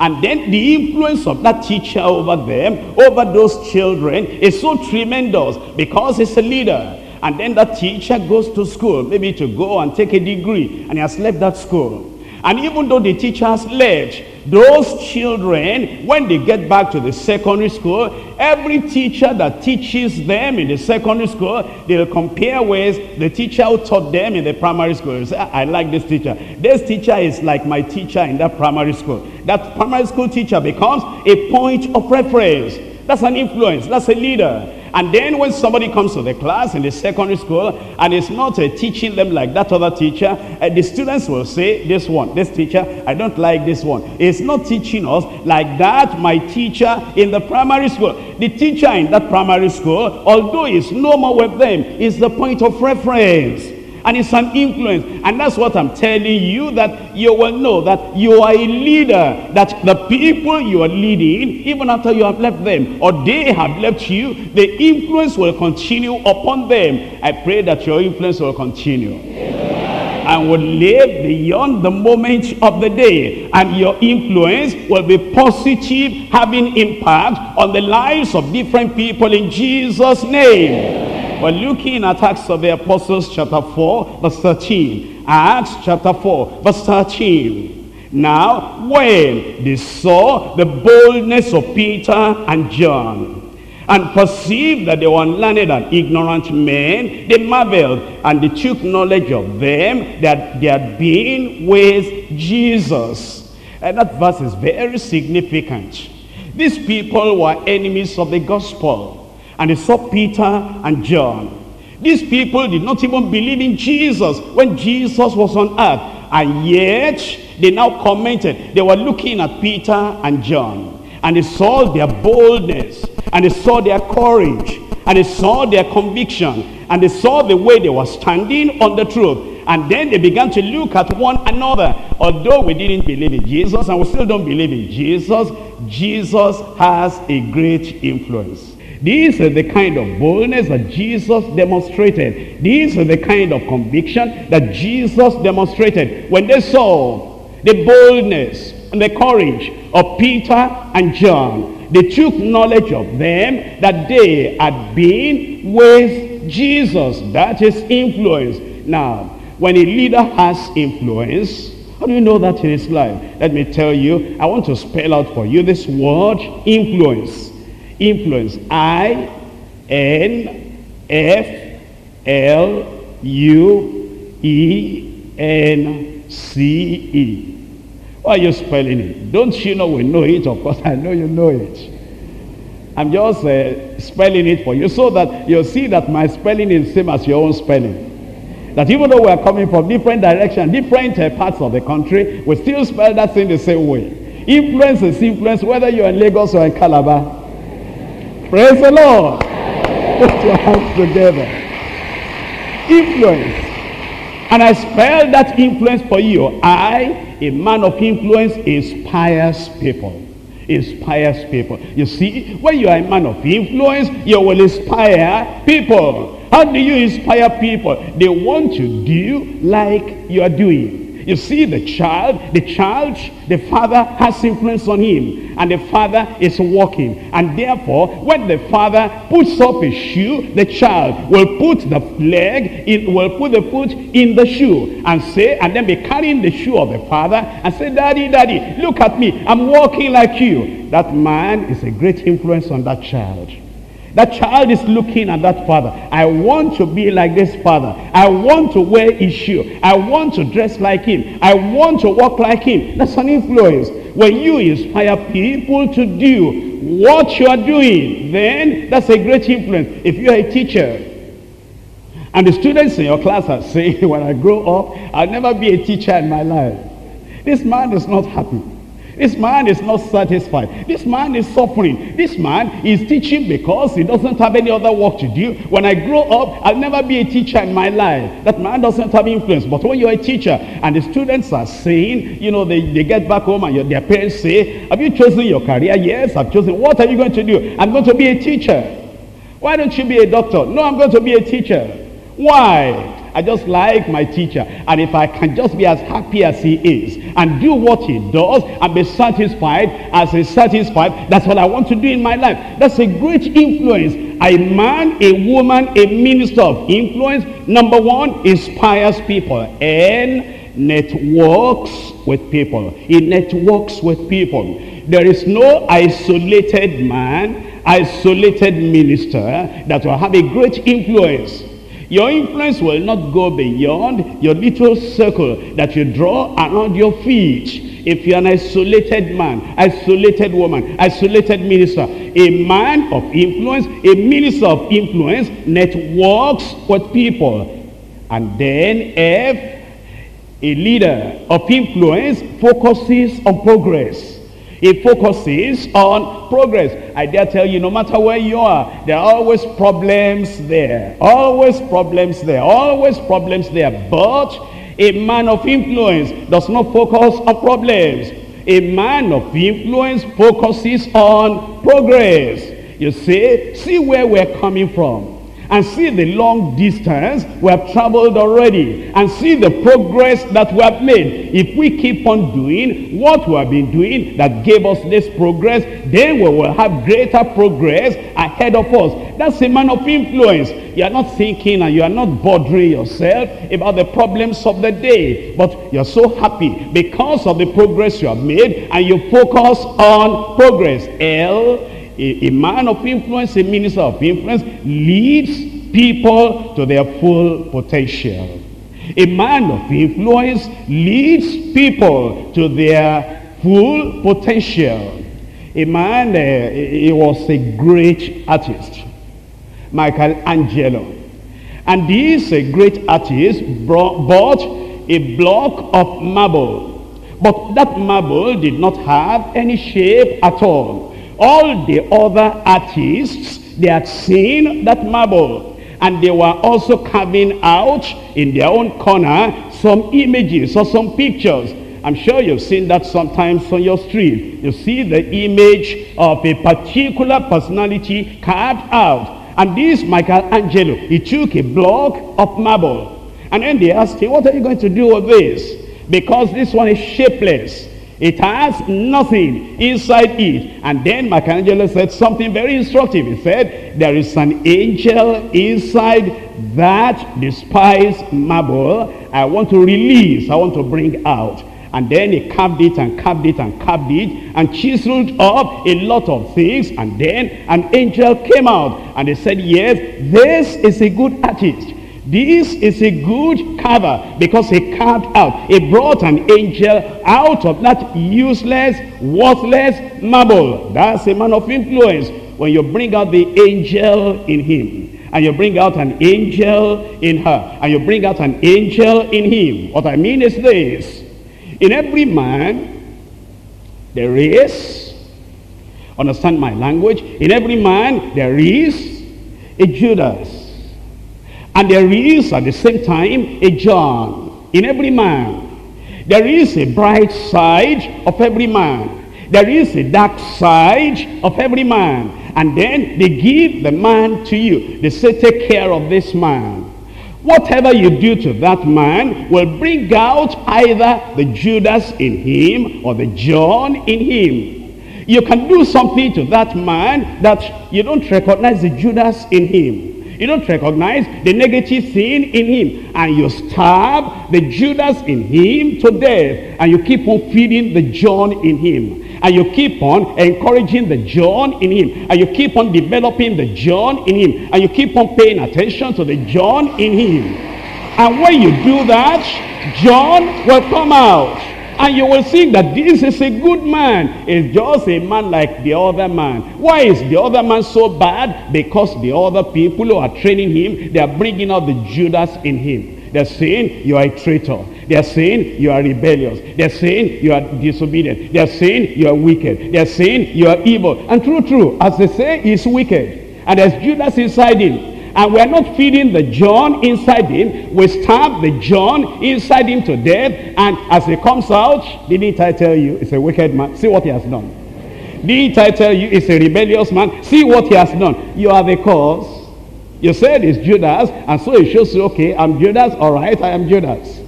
And then the influence of that teacher over them, over those children, is so tremendous because he's a leader. And then that teacher goes to school, maybe to go and take a degree, and he has left that school. And even though the teacher has left, those children, when they get back to the secondary school, every teacher that teaches them in the secondary school, they'll compare with the teacher who taught them in the primary school. They'll say, I like this teacher. This teacher is like my teacher in that primary school. That primary school teacher becomes a point of reference. That's an influence. That's a leader. And then when somebody comes to the class in the secondary school and it's not teaching them like that other teacher, the students will say, this teacher, I don't like this one. It's not teaching us like that my teacher in the primary school. The teacher in that primary school, although it's no more with them, is the point of reference. And it's an influence. And that's what I'm telling you, that you will know that you are a leader, that the people you are leading, even after you have left them or they have left you, the influence will continue upon them. I pray that your influence will continue. Amen. And will live beyond the moment of the day. And your influence will be positive, having impact on the lives of different people in Jesus' name. Amen. We're looking at Acts of the Apostles chapter 4 verse 13. Acts chapter 4 verse 13. Now, when they saw the boldness of Peter and John, and perceived that they were unlearned and ignorant men, they marveled, and they took knowledge of them that they had been with Jesus. And that verse is very significant. These people were enemies of the gospel, and they saw Peter and John. These people did not even believe in Jesus when Jesus was on earth, and yet they now commented. They were looking at Peter and John, and they saw their boldness, and they saw their courage, and they saw their conviction, and they saw the way they were standing on the truth. And then they began to look at one another. Although we didn't believe in Jesus, and we still don't believe in Jesus, Jesus has a great influence. These are the kind of boldness that Jesus demonstrated. These are the kind of conviction that Jesus demonstrated. When they saw the boldness and the courage of Peter and John, they took knowledge of them that they had been with Jesus. That is influence. Now, when a leader has influence, how do you know that in his life? Let me tell you, I want to spell out for you this word, influence. Influence, I-N-F-L-U-E-N-C-E. Why are you spelling it? Don't you know we know it? Of course, I know you know it. I'm just spelling it for you so that you'll see that my spelling is the same as your own spelling. That even though we're coming from different directions, different parts of the country, we still spell that thing the same way. Influence is influence, whether you're in Lagos or in Calabar. Praise the Lord. Put your hands together. Influence. And I spell that influence for you. I, a man of influence, inspires people. Inspires people. You see, when you are a man of influence, you will inspire people. How do you inspire people? They want to do like you are doing. You see, the father has influence on him, and the father is working. And therefore, when the father puts up a shoe, the child will put the leg, it will put the foot in the shoe, and say, and then be carrying the shoe of the father, and say, Daddy, Daddy, look at me, I'm walking like you. That man is a great influence on that child. That child is looking at that father. I want to be like this father. I want to wear his shoe. I want to dress like him. I want to walk like him. That's an influence. When you inspire people to do what you are doing, then that's a great influence. If you are a teacher, and the students in your class are saying, when I grow up, I'll never be a teacher in my life. This man is not happy. This man is not satisfied. This man is suffering. This man is teaching because he doesn't have any other work to do. When I grow up, I'll never be a teacher in my life. That man doesn't have influence. But when you're a teacher and the students are saying, you know, they get back home and their parents say, have you chosen your career? Yes, I've chosen. What are you going to do? I'm going to be a teacher. Why don't you be a doctor? No, I'm going to be a teacher. Why? I just like my teacher, and if I can just be as happy as he is and do what he does and be satisfied as he's satisfied, that's what I want to do in my life. That's a great influence. A man, a woman, a minister of influence, number one, inspires people and networks with people. He networks with people. There is no isolated man, isolated minister that will have a great influence. Your influence will not go beyond your little circle that you draw around your feet. If you're an isolated man, isolated woman, isolated minister, a man of influence, a minister of influence networks with people. And then F, a leader of influence focuses on progress. It focuses on progress. I dare tell you, no matter where you are, there are always problems there. Always problems there. Always problems there. But a man of influence does not focus on problems. A man of influence focuses on progress. You see where we're coming from. and see the long distance we have traveled already, and see the progress that we have made. If we keep on doing what we have been doing that gave us this progress, then we will have greater progress ahead of us. That's a man of influence. You are not thinking and you are not bothering yourself about the problems of the day, but you're so happy because of the progress you have made, and you focus on progress. A man of influence, a minister of influence, leads people to their full potential. A man of influence leads people to their full potential. A man, he was a great artist, Michelangelo. And this great artist bought a block of marble. But that marble did not have any shape at all. All the other artists, they had seen that marble, and they were also carving out in their own corner some images or some pictures. I'm sure you've seen that sometimes on your street. You see the image of a particular personality carved out. And this Michelangelo, he took a block of marble, and then they asked him, what are you going to do with this? Because this one is shapeless. It has nothing inside it. And then Michelangelo said something very instructive. He said, there is an angel inside that despised marble. I want to release, I want to bring out. And then he carved it and carved it and carved it and chiseled up a lot of things. And then an angel came out, and they said, yes, this is a good artist. This is a good carver, because he carved out. He brought an angel out of that useless, worthless marble. That's a man of influence. When you bring out the angel in him, and you bring out an angel in her, and you bring out an angel in him. What I mean is this. In every man, there is, understand my language, in every man, there is a Judas. And there is at the same time a John in every man. There is a bright side of every man. There is a dark side of every man. And then they give the man to you. They say, take care of this man. Whatever you do to that man will bring out either the Judas in him or the John in him. You can do something to that man that you don't recognize the Judas in him. You don't recognize the negative thing in him, and you stab the Judas in him to death, and you keep on feeding the John in him, and you keep on encouraging the John in him, and you keep on developing the John in him, and you keep on paying attention to the John in him. And when you do that, John will come out. And you will see that this is a good man. It's just a man like the other man. Why is the other man so bad? Because the other people who are training him, they are bringing out the Judas in him. They're saying, you are a traitor. They're saying, you are rebellious. They're saying, you are disobedient. They're saying, you are wicked. They're saying, you are evil. And true, as they say, he's wicked. And there's Judas inside him. And we are not feeding the John inside him. We stab the John inside him to death. And as he comes out, didn't I tell you, it's a wicked man. See what he has done. Didn't I tell you, it's a rebellious man. See what he has done. You are the cause. You said it's Judas. And so it shows you, okay, I'm Judas. All right, I am Judas.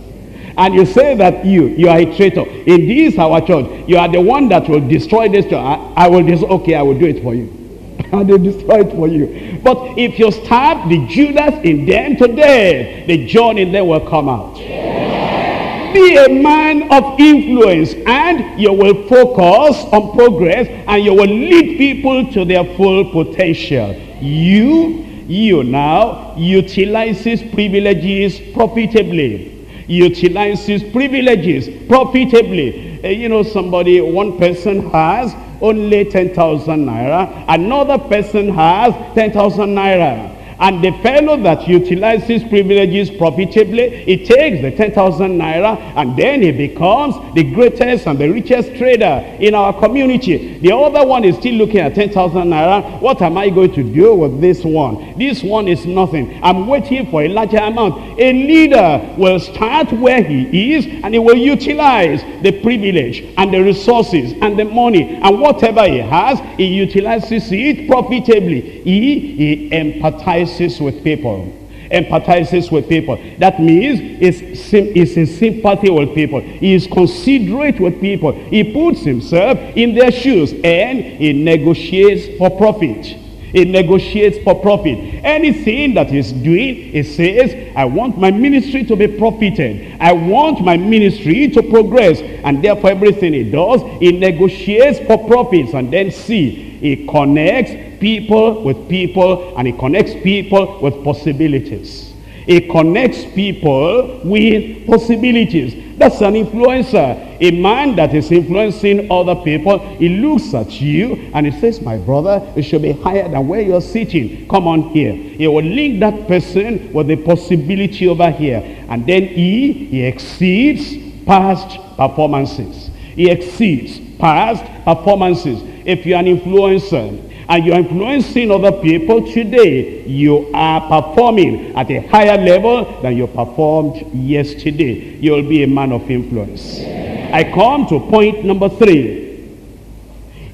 And you say that you are a traitor. In this, our church, you are the one that will destroy this church. I will just, okay, I will do it for you. And they destroy it for you. But if you stab the Judas in them today, the John in them will come out. Yeah. Be a man of influence, and you will focus on progress, and you will lead people to their full potential. You now utilizes privileges profitably. Utilizes privileges profitably. You know, one person has only 10,000 naira, another person has 10,000 naira. And the fellow that utilizes privileges profitably, he takes the 10,000 naira, and then he becomes the greatest and the richest trader in our community. The other one is still looking at 10,000 naira. What am I going to do with this one? This one is nothing. I'm waiting for a larger amount. A leader will start where he is, and he will utilize the privilege and the resources and the money. And whatever he has, he utilizes it profitably. He empathizes sympathizes with people, empathizes with people. That means he's in sympathy with people. He is considerate with people. He puts himself in their shoes, and he negotiates for profit. It negotiates for profit. Anything that he's doing, it says, I want my ministry to be profited. I want my ministry to progress. And therefore, everything he does, he negotiates for profits. And then see, he connects people with people, and he connects people with possibilities. He connects people with possibilities. That's an influencer. A man that is influencing other people, he looks at you and he says, my brother, you should be higher than where you're sitting. Come on here. He will link that person with the possibility over here. And then he exceeds past performances. He exceeds past performances. If you're an influencer, and you're influencing other people today, you are performing at a higher level than you performed yesterday. You'll be a man of influence. Yeah. I come to point number 3.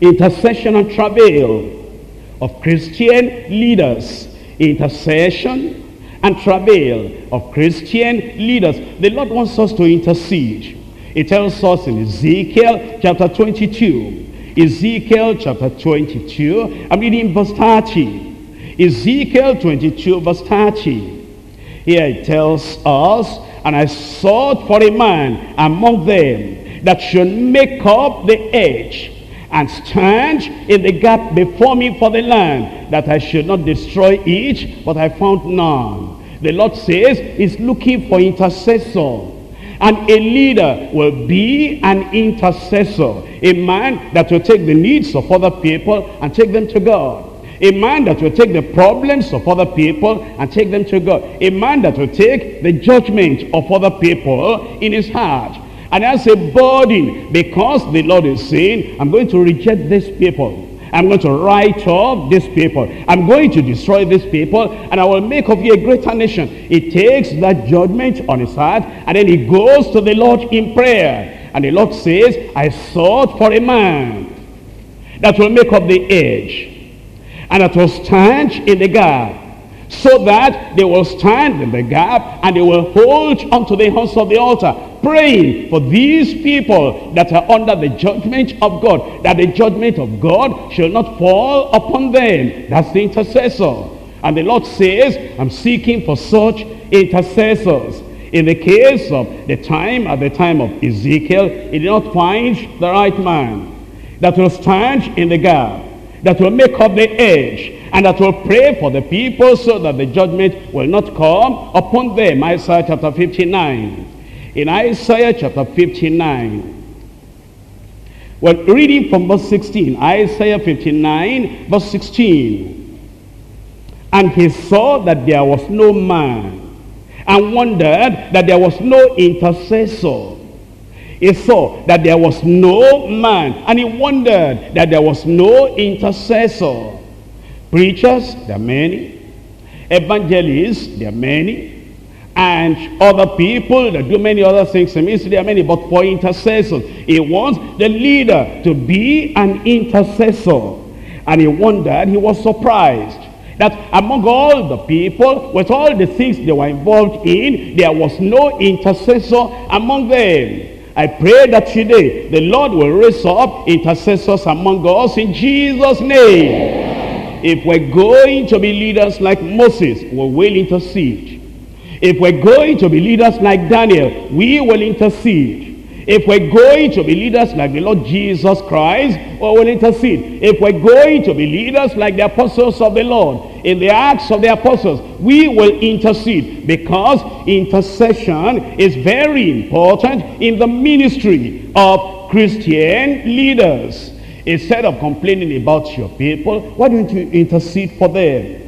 Intercession and travail of Christian leaders. Intercession and travail of Christian leaders. The Lord wants us to intercede. He tells us in Ezekiel chapter 22. Ezekiel chapter 22, I'm reading verse 30. Ezekiel 22 verse 30. Here it tells us, and I sought for a man among them that should make up the edge and stand in the gap before me for the land, that I should not destroy it, but I found none. The Lord says he's looking for intercessor. And a leader will be an intercessor. A man that will take the needs of other people and take them to God. A man that will take the problems of other people and take them to God. A man that will take the judgment of other people in his heart. And that's a burden, because the Lord is saying, I'm going to reject these people. I'm going to write off these people. I'm going to destroy these people, and I will make of you a greater nation. He takes that judgment on his heart, and then he goes to the Lord in prayer. And the Lord says, I sought for a man that will make up the edge, and that will stand in the gap, so that they will stand in the gap and they will hold onto the horns of the altar, praying for these people that are under the judgment of God, that the judgment of God shall not fall upon them. That's the intercessor. And the Lord says, I'm seeking for such intercessors. In the case of the time of Ezekiel, he did not find the right man that will stand in the gap, that will make up the edge, and that will pray for the people so that the judgment will not come upon them. Isaiah chapter 59. In Isaiah chapter 59, well, reading from verse 16, Isaiah 59 verse 16. And he saw that there was no man, and wondered that there was no intercessor. He saw that there was no man, and he wondered that there was no intercessor. Preachers, there are many. Evangelists, there are many. And other people that do many other things in ministry, there are many. But for intercessors, he wants the leader to be an intercessor. And he wondered, he was surprised, that among all the people, with all the things they were involved in, there was no intercessor among them. I pray that today the Lord will raise up intercessors among us in Jesus' name. If we're going to be leaders like Moses, we will intercede. If we're going to be leaders like Daniel, we will intercede. If we're going to be leaders like the Lord Jesus Christ, we will intercede. If we're going to be leaders like the apostles of the Lord, in the Acts of the Apostles, we will intercede, because intercession is very important in the ministry of Christian leaders. Instead of complaining about your people, why don't you intercede for them?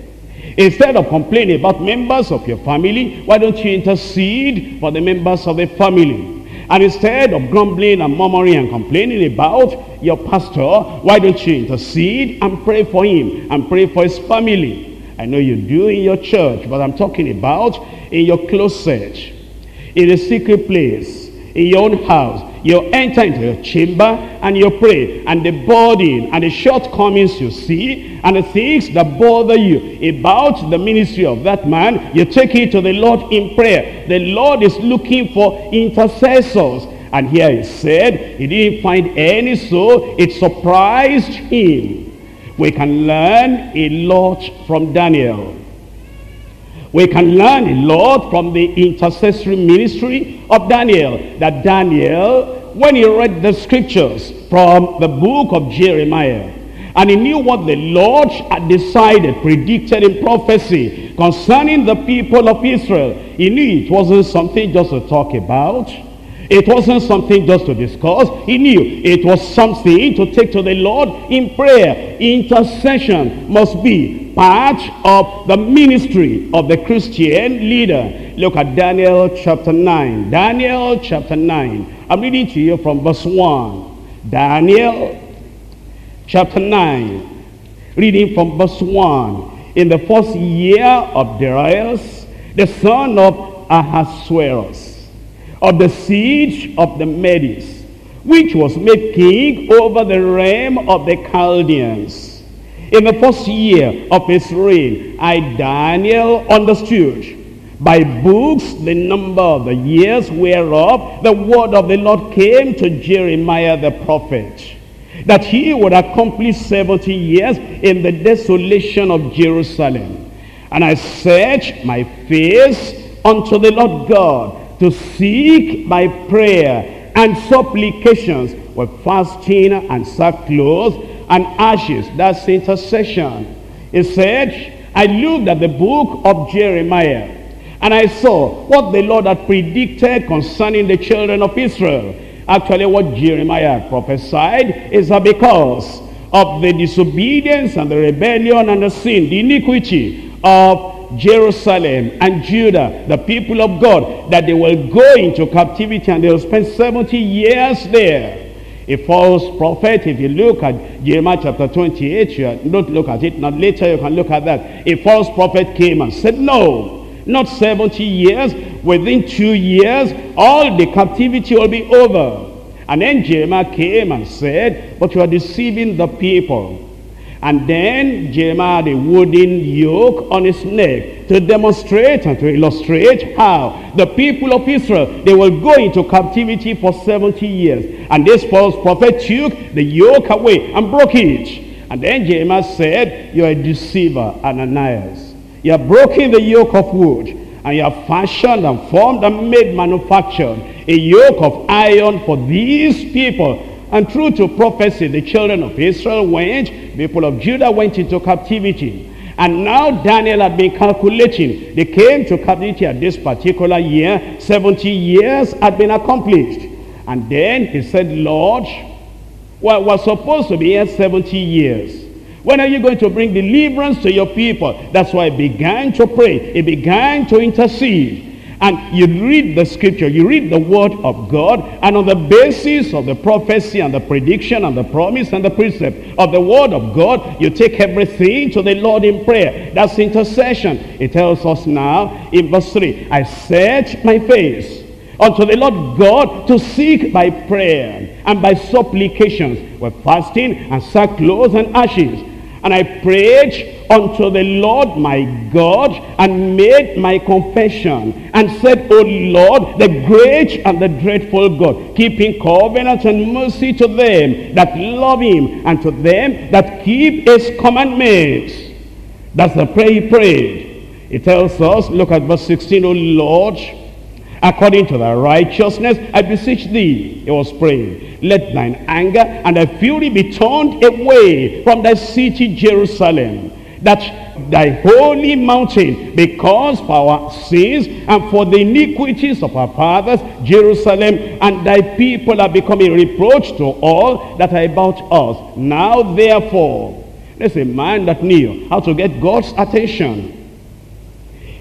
Instead of complaining about members of your family, why don't you intercede for the members of the family? And instead of grumbling and murmuring and complaining about your pastor, why don't you intercede and pray for him and pray for his family? I know you do in your church, but I'm talking about in your closet, in a secret place, in your own house. you enter into your chamber and you pray, and the burden and the shortcomings you see and the things that bother you about the ministry of that man, you take it to the Lord in prayer. The Lord is looking for intercessors. And here he said he didn't find any, so it surprised him. We can learn a lot from Daniel. We can learn a lot from the intercessory ministry of Daniel. That Daniel, when he read the scriptures from the book of Jeremiah, and he knew what the Lord had decided, predicted in prophecy concerning the people of Israel, he knew it wasn't something just to talk about. It wasn't something just to discuss. He knew it was something to take to the Lord in prayer. Intercession must be part of the ministry of the Christian leader. Look at Daniel chapter 9. Daniel chapter 9. I'm reading to you from verse 1. Daniel chapter 9. Reading from verse 1. In the first year of Darius, the son of Ahasuerus, of the siege of the Medes, which was made king over the realm of the Chaldeans, in the first year of his reign, I, Daniel, understood by books the number of the years whereof the word of the Lord came to Jeremiah the prophet, that he would accomplish 70 years in the desolation of Jerusalem. And I searched my face unto the Lord God, to seek by prayer and supplications with fasting and sackcloth and ashes. That's intercession. He said, I looked at the book of Jeremiah, and I saw what the Lord had predicted concerning the children of Israel. Actually, what Jeremiah prophesied is that because of the disobedience and the rebellion and the sin, the iniquity of Jerusalem and Judah, the people of God, that they will go into captivity and they will spend 70 years there. A false prophet, if you look at Jeremiah chapter 28, you don't look at it, not later, you can look at that. A false prophet came and said, no, not 70 years, within 2 years, all the captivity will be over. And then Jeremiah came and said, but you are deceiving the people. And then Jeremiah had a wooden yoke on his neck to demonstrate and to illustrate how the people of Israel, they will go into captivity for 70 years. And this false prophet took the yoke away and broke it. And then Jeremiah said, you are a deceiver, Ananias. You have broken the yoke of wood, and you have fashioned and formed and made manufactured a yoke of iron for these people. And true to prophecy, the children of Israel went, people of Judah went into captivity. And now Daniel had been calculating. They came to captivity at this particular year. 70 years had been accomplished. And then he said, Lord, well, we're supposed to be here 70 years. When are you going to bring deliverance to your people? That's why he began to pray. He began to intercede. And you read the scripture, you read the word of God, and on the basis of the prophecy and the prediction and the promise and the precept of the word of God, you take everything to the Lord in prayer. That's intercession. It tells us now in verse 3, I searched my face unto the Lord God to seek by prayer and by supplications with fasting and sackcloth and ashes. And I prayed unto the Lord my God and made my confession and said, O Lord, the great and the dreadful God, keeping covenant and mercy to them that love him and to them that keep his commandments. That's the prayer he prayed. It tells us, look at verse 16, O Lord, according to thy righteousness, I beseech thee, he was praying, let thine anger and thy fury be turned away from thy city Jerusalem, that thy holy mountain, because for our sins and for the iniquities of our fathers, Jerusalem and thy people are become a reproach to all that are about us. Now therefore, there's a man that knew how to get God's attention.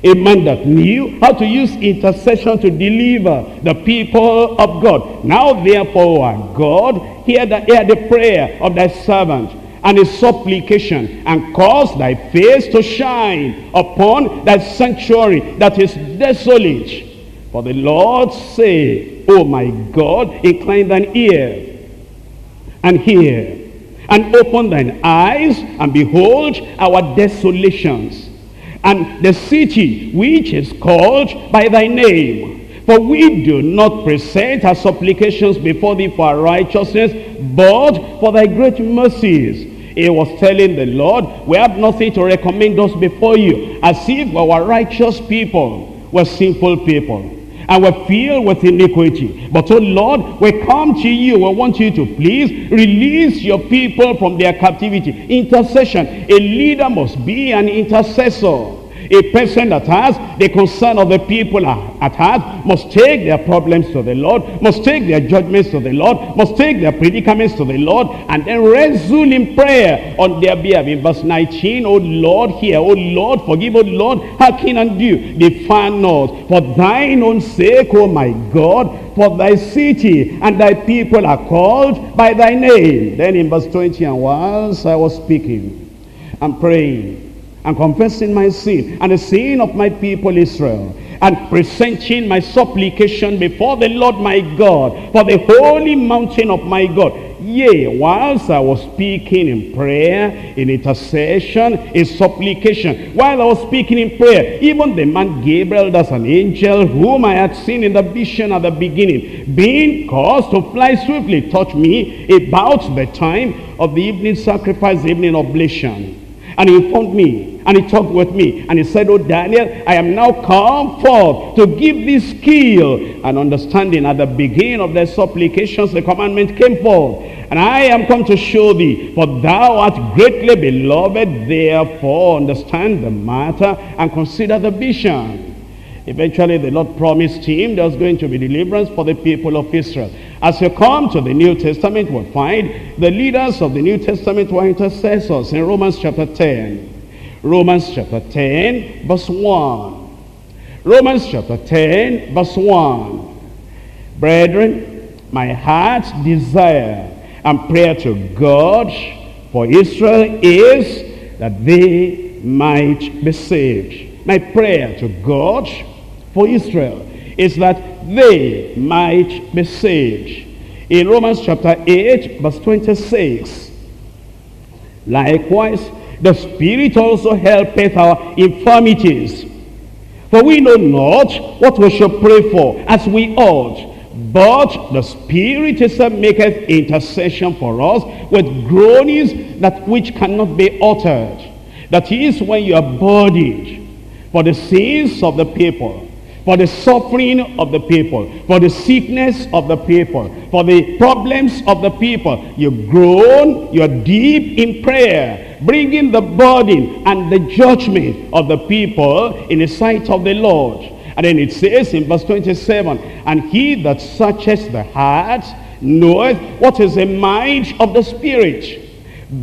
A man that knew how to use intercession to deliver the people of God. Now therefore, our God, hear the prayer of thy servant and his supplication, and cause thy face to shine upon thy sanctuary that is desolate. For the Lord's sake, O my God, incline thine ear and hear, and open thine eyes, and behold our desolations, and the city which is called by thy name. For we do not present our supplications before thee for our righteousness, but for thy great mercies. He was telling the Lord, we have nothing to recommend us before you, as if we were righteous people, we're sinful people, and we're filled with iniquity. But oh Lord, we come to you, we want you to please release your people from their captivity. Intercession. A leader must be an intercessor. A person that has the concern of the people at heart must take their problems to the Lord, must take their judgments to the Lord, must take their predicaments to the Lord, and then wrestle in prayer on their behalf. In verse 19, O Lord, hear, O Lord, forgive, O Lord, hearken and do. They far not, for thine own sake, O my God, for thy city and thy people are called by thy name. Then in verse 20, and whilst I was speaking and praying, and confessing my sin and the sin of my people Israel, and presenting my supplication before the Lord my God for the holy mountain of my God, yea, whilst I was speaking in prayer, in intercession, in supplication, while I was speaking in prayer, even the man Gabriel, that's an angel whom I had seen in the vision at the beginning, being caused to fly swiftly, touched me about the time of the evening sacrifice, the evening oblation. And he informed me, and he talked with me, and he said, O Daniel, I am now come forth to give thee skill and understanding. At the beginning of their supplications, the commandment came forth, and I am come to show thee, for thou art greatly beloved, therefore understand the matter and consider the vision. Eventually the Lord promised him there was going to be deliverance for the people of Israel. As you come to the New Testament, we'll find the leaders of the New Testament were intercessors. In Romans chapter 10, Romans chapter 10 verse 1, Romans chapter 10 verse 1, brethren, my heart's desire and prayer to God for Israel is that they might be saved. My prayer to God for Israel is that they might be saved. In Romans chapter 8 verse 26, likewise the Spirit also helpeth our infirmities, for we know not what we shall pray for as we ought, but the Spirit itself maketh intercession for us with groanings that which cannot be uttered. That is when you are burdened for the sins of the people, for the suffering of the people, for the sickness of the people, for the problems of the people, you groan, you're deep in prayer, bringing the burden and the judgment of the people in the sight of the Lord. And then it says in verse 27, and he that searches the heart knoweth what is the mind of the Spirit,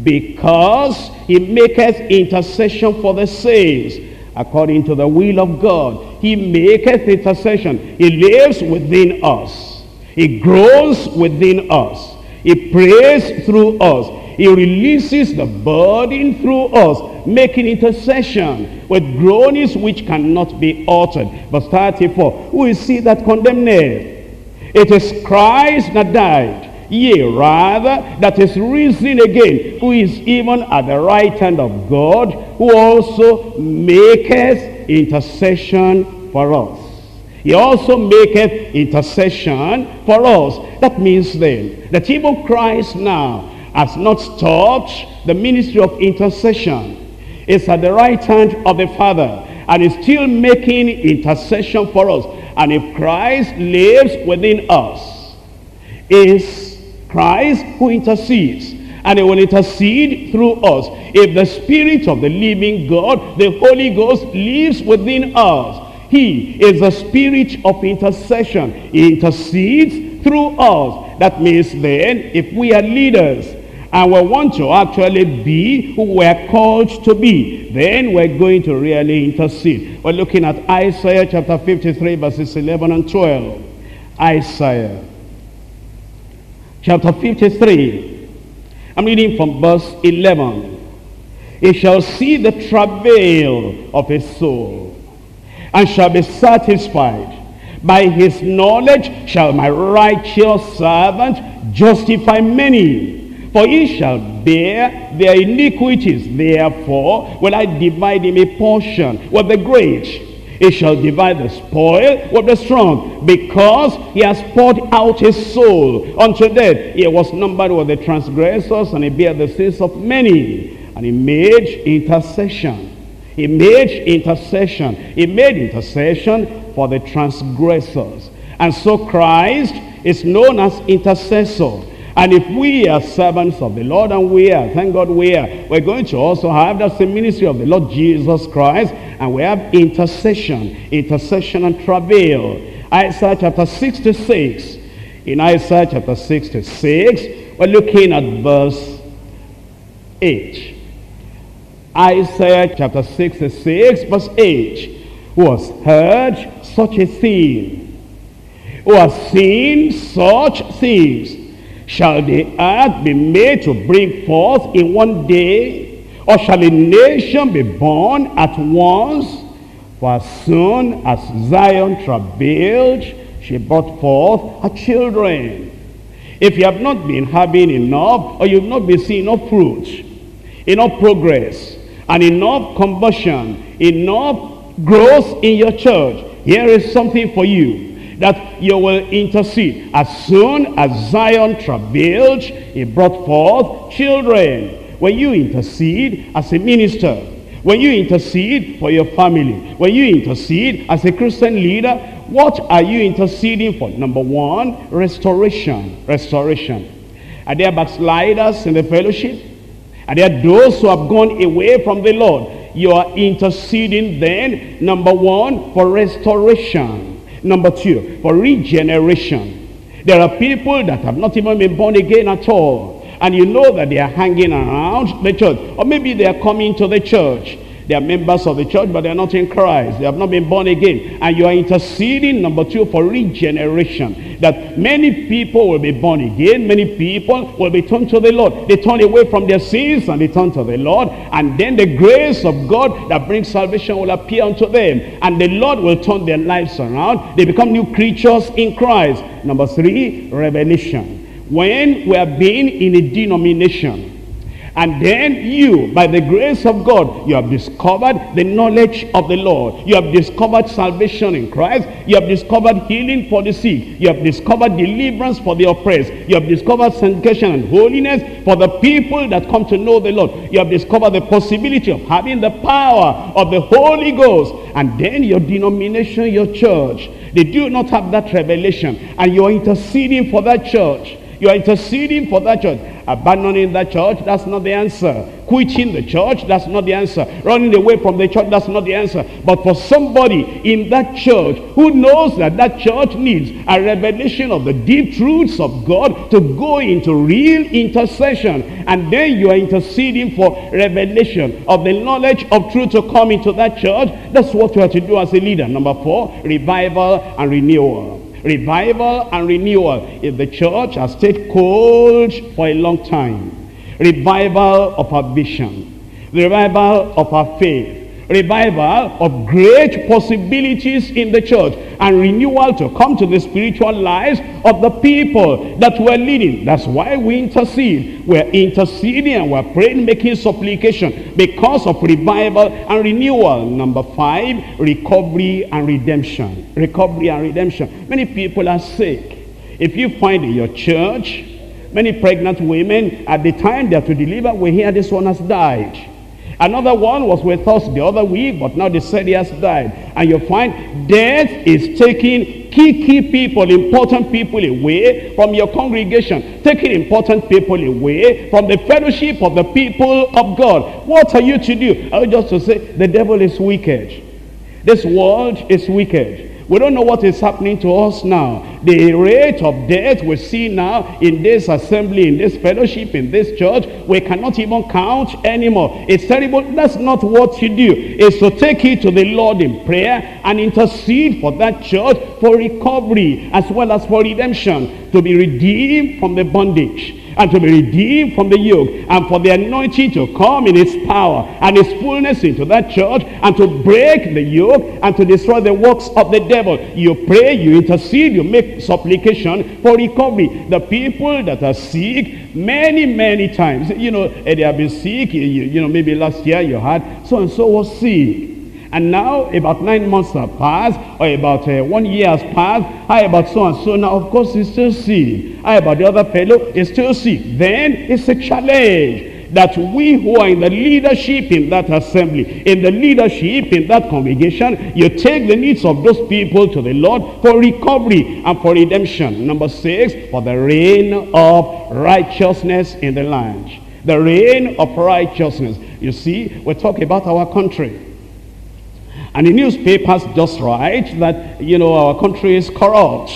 because he maketh intercession for the saints according to the will of God. He maketh intercession. He lives within us. He grows within us. He prays through us. He releases the burden through us, making intercession with groanings which cannot be uttered. Verse 34, who is he that condemneth? It is Christ that died, yea, rather, that is risen again, who is even at the right hand of God, who also maketh intercession for us. He also maketh intercession for us. That means then, that even Christ now has not stopped the ministry of intercession. It's at the right hand of the Father, and is still making intercession for us. And if Christ lives within us, is Christ who intercedes, and he will intercede through us. If the Spirit of the living God, the Holy Ghost, lives within us, he is the Spirit of intercession. He intercedes through us. That means then, if we are leaders and we want to actually be who we are called to be, then we're going to really intercede. We're looking at Isaiah chapter 53 verses 11 and 12. Isaiah chapter 53, I'm reading from verse 11. He shall see the travail of his soul, and shall be satisfied By his knowledge shall my righteous servant justify many, for he shall bear their iniquities. Therefore will I divide him a portion with the great. He shall divide the spoil with the strong, because he has poured out his soul unto death. He was numbered with the transgressors, and he bare the sins of many. And he made intercession. He made intercession. He made intercession for the transgressors. And so Christ is known as intercessor. And if we are servants of the Lord, and we are, thank God we are, we're going to also have that's the ministry of the Lord Jesus Christ, and we have intercession, intercession and travail. Isaiah chapter 66. In Isaiah chapter 66, we're looking at verse 8. Isaiah chapter 66 verse 8. Who has heard such a thing? Who has seen such things? Shall the earth be made to bring forth in one day? Or shall a nation be born at once? For as soon as Zion travailed, she brought forth her children. If you have not been having enough, or you have not been seeing enough fruit, enough progress, and enough conversion, enough growth in your church, here is something for you, that you will intercede. As soon as Zion travailed, he brought forth children. When you intercede as a minister, when you intercede for your family, when you intercede as a Christian leader, what are you interceding for? Number one, restoration. Restoration. Are there backsliders in the fellowship? And there are those who have gone away from the Lord. You are interceding then, number one, for restoration. Number two, for regeneration. There are people that have not even been born again at all. And you know that they are hanging around the church. Or maybe they are coming to the church. They are members of the church, but they are not in Christ. They have not been born again. And you are interceding, number two, for regeneration. That many people will be born again. Many people will be turned to the Lord. They turn away from their sins and they turn to the Lord. And then the grace of God that brings salvation will appear unto them. And the Lord will turn their lives around. They become new creatures in Christ. Number three, revelation. When we are being in a denomination, and then you, by the grace of God, you have discovered the knowledge of the Lord. You have discovered salvation in Christ. You have discovered healing for the sick. You have discovered deliverance for the oppressed. You have discovered sanctification and holiness for the people that come to know the Lord. You have discovered the possibility of having the power of the Holy Ghost. And then your denomination, your church, they do not have that revelation. And you are interceding for that church. You are interceding for that church. Abandoning that church, that's not the answer. Quitting the church, that's not the answer. Running away from the church, that's not the answer. But for somebody in that church who knows that that church needs a revelation of the deep truths of God to go into real intercession. And then you are interceding for revelation of the knowledge of truth to come into that church. That's what you have to do as a leader. Number four, revival and renewal. Revival and renewal. If the church has stayed cold for a long time, revival of our vision, revival of our faith, revival of great possibilities in the church, and renewal to come to the spiritual lives of the people that we're leading. That's why we intercede. We're interceding and we're praying, making supplication because of revival and renewal. Number five, recovery and redemption. Recovery and redemption. Many people are sick. If you find in your church, many pregnant women, at the time they are to deliver, we hear this one has died. Another one was with us the other week, but now they said he has died. And you find death is taking key people, important people away from your congregation, taking important people away from the fellowship of the people of God. What are you to do? I just to say, the devil is wicked. This world is wicked. We don't know what is happening to us now. The rate of death we see now in this assembly, in this fellowship, in this church, we cannot even count anymore. It's terrible. That's not what you do. It's to take it to the Lord in prayer and intercede for that church for recovery as well as for redemption, to be redeemed from the bondage. and to be redeemed from the yoke, and for the anointing to come in its power and its fullness into that church, and to break the yoke and to destroy the works of the devil. You pray, you intercede, you make supplication for recovery. The people that are sick, many times, they have been sick, maybe last year you had so and so was sick. And now about 9 months have passed, or about 1 year has passed. How about so and so? Now, of course, he's still sick. How about the other fellow? He's still sick. Then it's a challenge that we who are in the leadership in that assembly, in the leadership in that congregation, you take the needs of those people to the Lord for recovery and for redemption. Number 6, for the reign of righteousness in the land. The reign of righteousness. You see, we're talking about our country. And the newspapers just write that, our country is corrupt.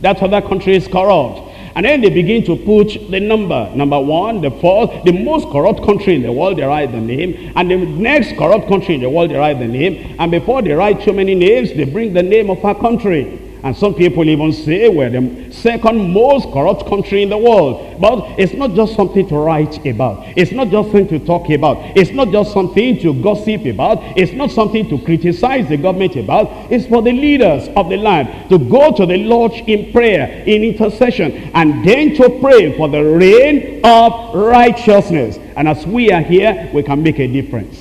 That other country is corrupt. And then they begin to put the number. Number 1, the 4th, the most corrupt country in the world, they write the name. And the next corrupt country in the world, they write the name. And before they write so many names, they bring the name of our country. And some people even say we're the 2nd most corrupt country in the world. But it's not just something to write about. It's not just something to talk about. It's not just something to gossip about. It's not something to criticize the government about. It's for the leaders of the land to go to the Lord in prayer, in intercession, and then to pray for the reign of righteousness. And as we are here, we can make a difference.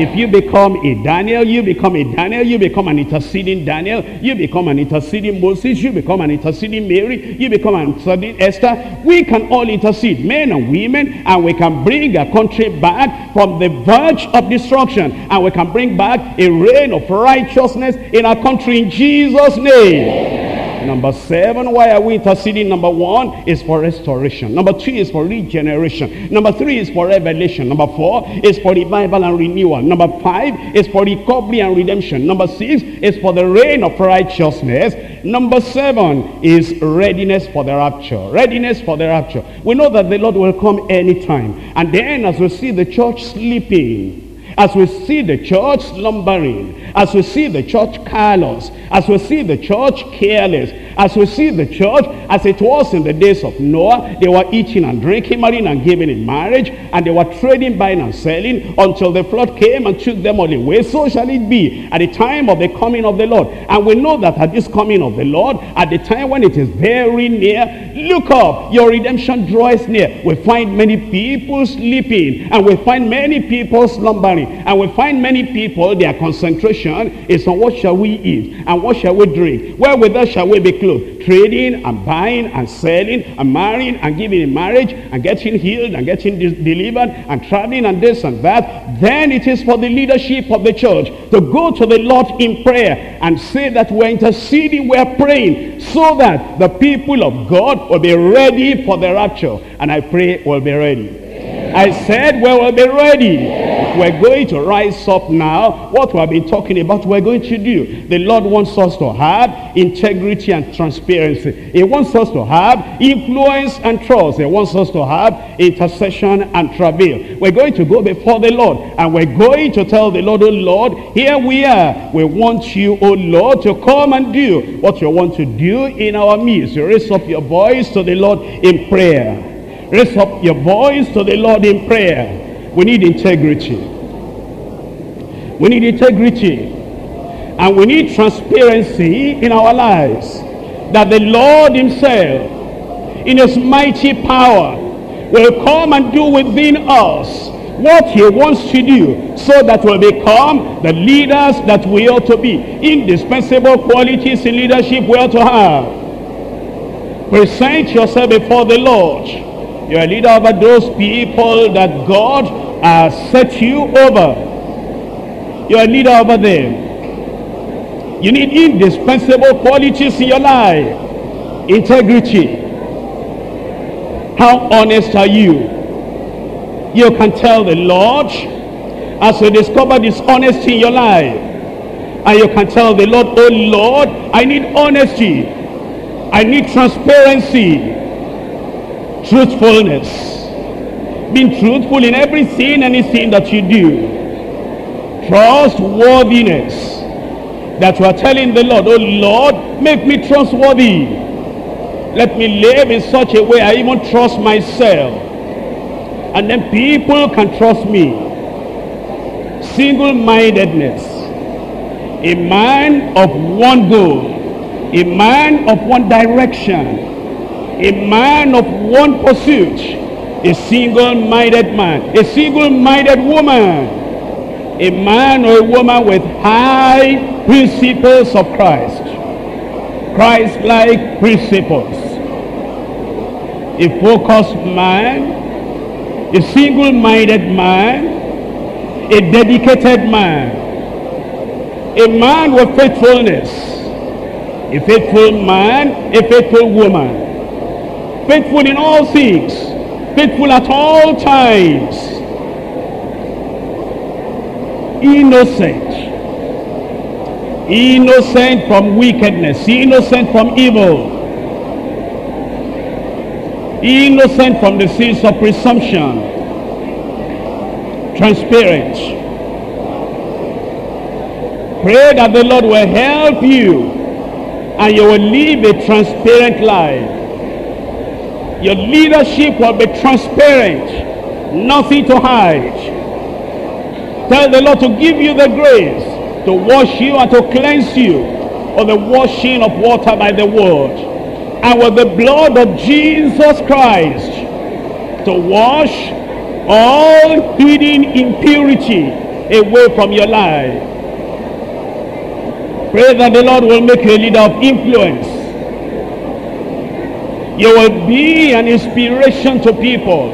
If you become a Daniel, you become a Daniel, you become an interceding Daniel, you become an interceding Moses, you become an interceding Mary, you become an interceding Esther. We can all intercede, men and women, and we can bring our country back from the verge of destruction, and we can bring back a reign of righteousness in our country in Jesus' name. Number 7, why are we interceding? Number 1 is for restoration. Number 2 is for regeneration. Number 3 is for revelation. Number 4 is for revival and renewal. Number 5 is for recovery and redemption. Number 6 is for the reign of righteousness. Number 7 is readiness for the rapture. Readiness for the rapture. We know that the Lord will come anytime. And then as we see the church sleeping, as we see the church slumbering, as we see the church callous, as we see the church careless, as we see the church as it was in the days of Noah, they were eating and drinking, marrying and giving in marriage, and they were trading, buying and selling until the flood came and took them all away. So shall it be at the time of the coming of the Lord. And we know that at this coming of the Lord, at the time when it is very near, look up, your redemption draws near. We find many people sleeping, and we find many people slumbering. And we find many people, their concentration is on what shall we eat and what shall we drink, wherewith shall we be clothed, trading and buying and selling and marrying and giving in marriage and getting healed and getting delivered and traveling and this and that. Then it is for the leadership of the church to go to the Lord in prayer and say that we're interceding, we're praying, so that the people of God will be ready for the rapture. And I pray we'll be ready. I said we will be ready. We're going to rise up now. What we have been talking about, we're going to do. The Lord wants us to have integrity and transparency. He wants us to have influence and trust. He wants us to have intercession and travail. We're going to go before the Lord, and we're going to tell the Lord, oh Lord, here we are. We want you, oh Lord, to come and do what you want to do in our midst. You raise up your voice to the Lord in prayer. Raise up your voice to the Lord in prayer. We need integrity. We need integrity. And we need transparency in our lives. That the Lord himself, in his mighty power, will come and do within us what he wants to do, so that we'll become the leaders that we ought to be. Indispensable qualities in leadership we ought to have. Present yourself before the Lord. You are a leader over those people that God has set you over. You are a leader over them. You need indispensable qualities in your life. Integrity. How honest are you? You can tell the Lord as you discover dishonesty in your life. And you can tell the Lord, oh Lord, I need honesty. I need transparency. Truthfulness. Being truthful in everything, anything that you do. Trustworthiness. That you are telling the Lord, oh Lord, make me trustworthy. Let me live in such a way I even trust myself, and then people can trust me. Single-mindedness, a man of one goal, a man of one direction, a man of one pursuit, a single-minded man, a single-minded woman, a man or a woman with high principles of Christ, Christ-like principles. A focused man, a single-minded man, a dedicated man, a man with faithfulness, a faithful man, a faithful woman, faithful in all things, faithful at all times, innocent. Innocent from wickedness, innocent from evil, innocent from the sins of presumption, transparent. Pray that the Lord will help you and you will live a transparent life. Your leadership will be transparent, nothing to hide. Tell the Lord to give you the grace to wash you and to cleanse you of the washing of water by the word, and with the blood of Jesus Christ to wash all hidden impurity away from your life. Pray that the Lord will make you a leader of influence. You will be an inspiration to people,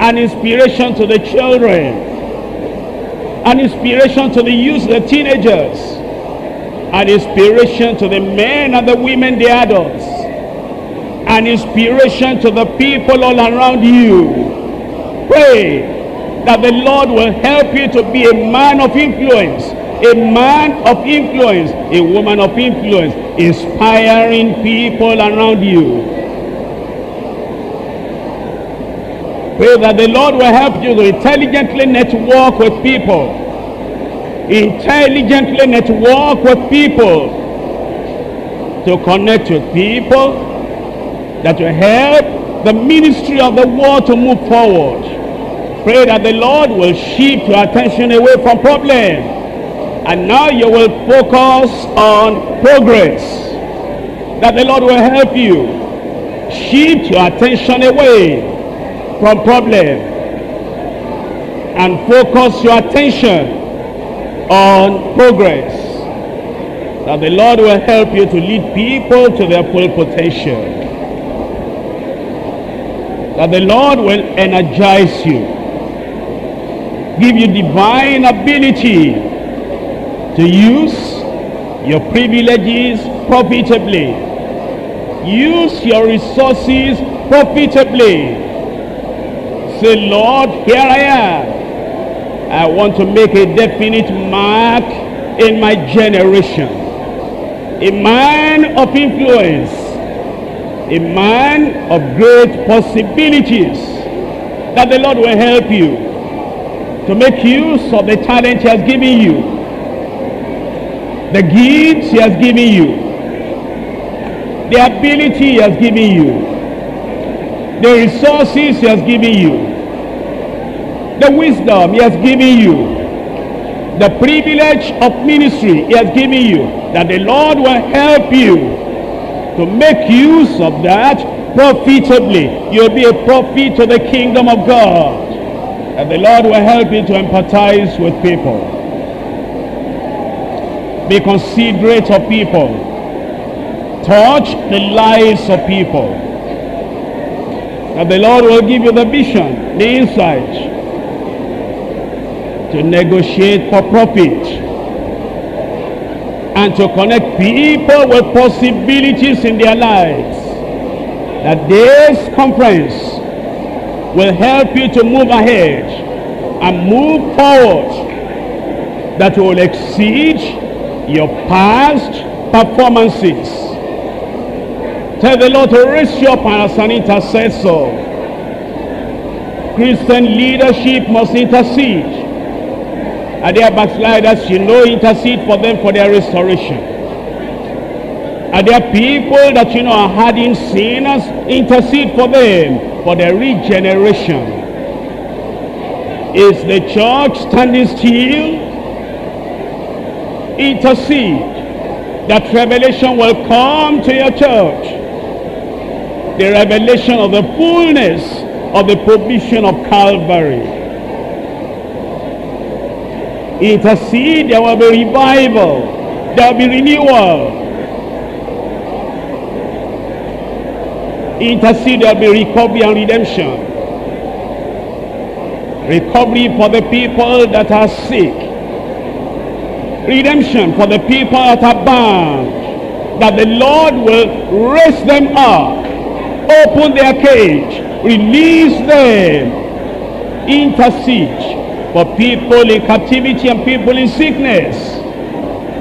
an inspiration to the children, an inspiration to the youth, the teenagers, an inspiration to the men and the women, the adults, an inspiration to the people all around you. Pray that the Lord will help you to be a man of influence, a man of influence, a woman of influence, inspiring people around you. Pray that the Lord will help you to intelligently network with people. Intelligently network with people. To connect with people that will help the ministry of the world to move forward. Pray that the Lord will shift your attention away from problem, and now you will focus on progress. That the Lord will help you shift your attention away from problem and focus your attention on progress. That the Lord will help you to lead people to their full potential. That the Lord will energize you, give you divine ability to use your privileges profitably, use your resources profitably. Say, Lord, here I am. I want to make a definite mark in my generation. A man of influence, a man of great possibilities. That the Lord will help you to make use of the talent he has given you, the gifts he has given you, the ability he has given you, the resources he has given you, the wisdom he has given you, the privilege of ministry he has given you. That the Lord will help you to make use of that profitably. You will be a profit to the kingdom of God. And the Lord will help you to empathize with people. Be considerate of people. Touch the lives of people. That the Lord will give you the vision, the insight to negotiate for profit and to connect people with possibilities in their lives. That this conference will help you to move ahead and move forward, that will exceed your past performances. Tell the Lord to raise you up as an intercessor. Christian leadership must intercede. And their backsliders, you know, intercede for them for their restoration. Are there people that you know are hardened sinners? Intercede for them for their regeneration. Is the church standing still? Intercede that revelation will come to your church. The revelation of the fullness of the provision of Calvary. Intercede, there will be revival, there will be renewal. Intercede, there will be recovery and redemption. Recovery for the people that are sick. Redemption for the people that are bound. That the Lord will raise them up, open their cage, release them. Intercede for people in captivity and people in sickness.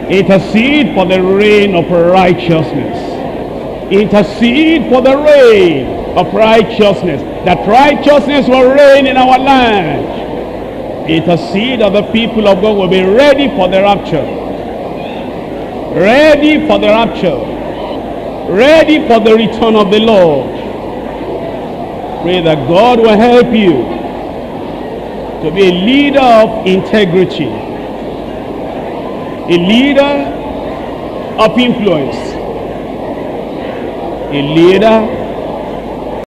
Intercede for the reign of righteousness. Intercede for the reign of righteousness, that righteousness will reign in our land. Intercede that the people of God will be ready for the rapture, ready for the rapture, ready for the return of the Lord. Pray that God will help you to be a leader of integrity, a leader of influence, a leader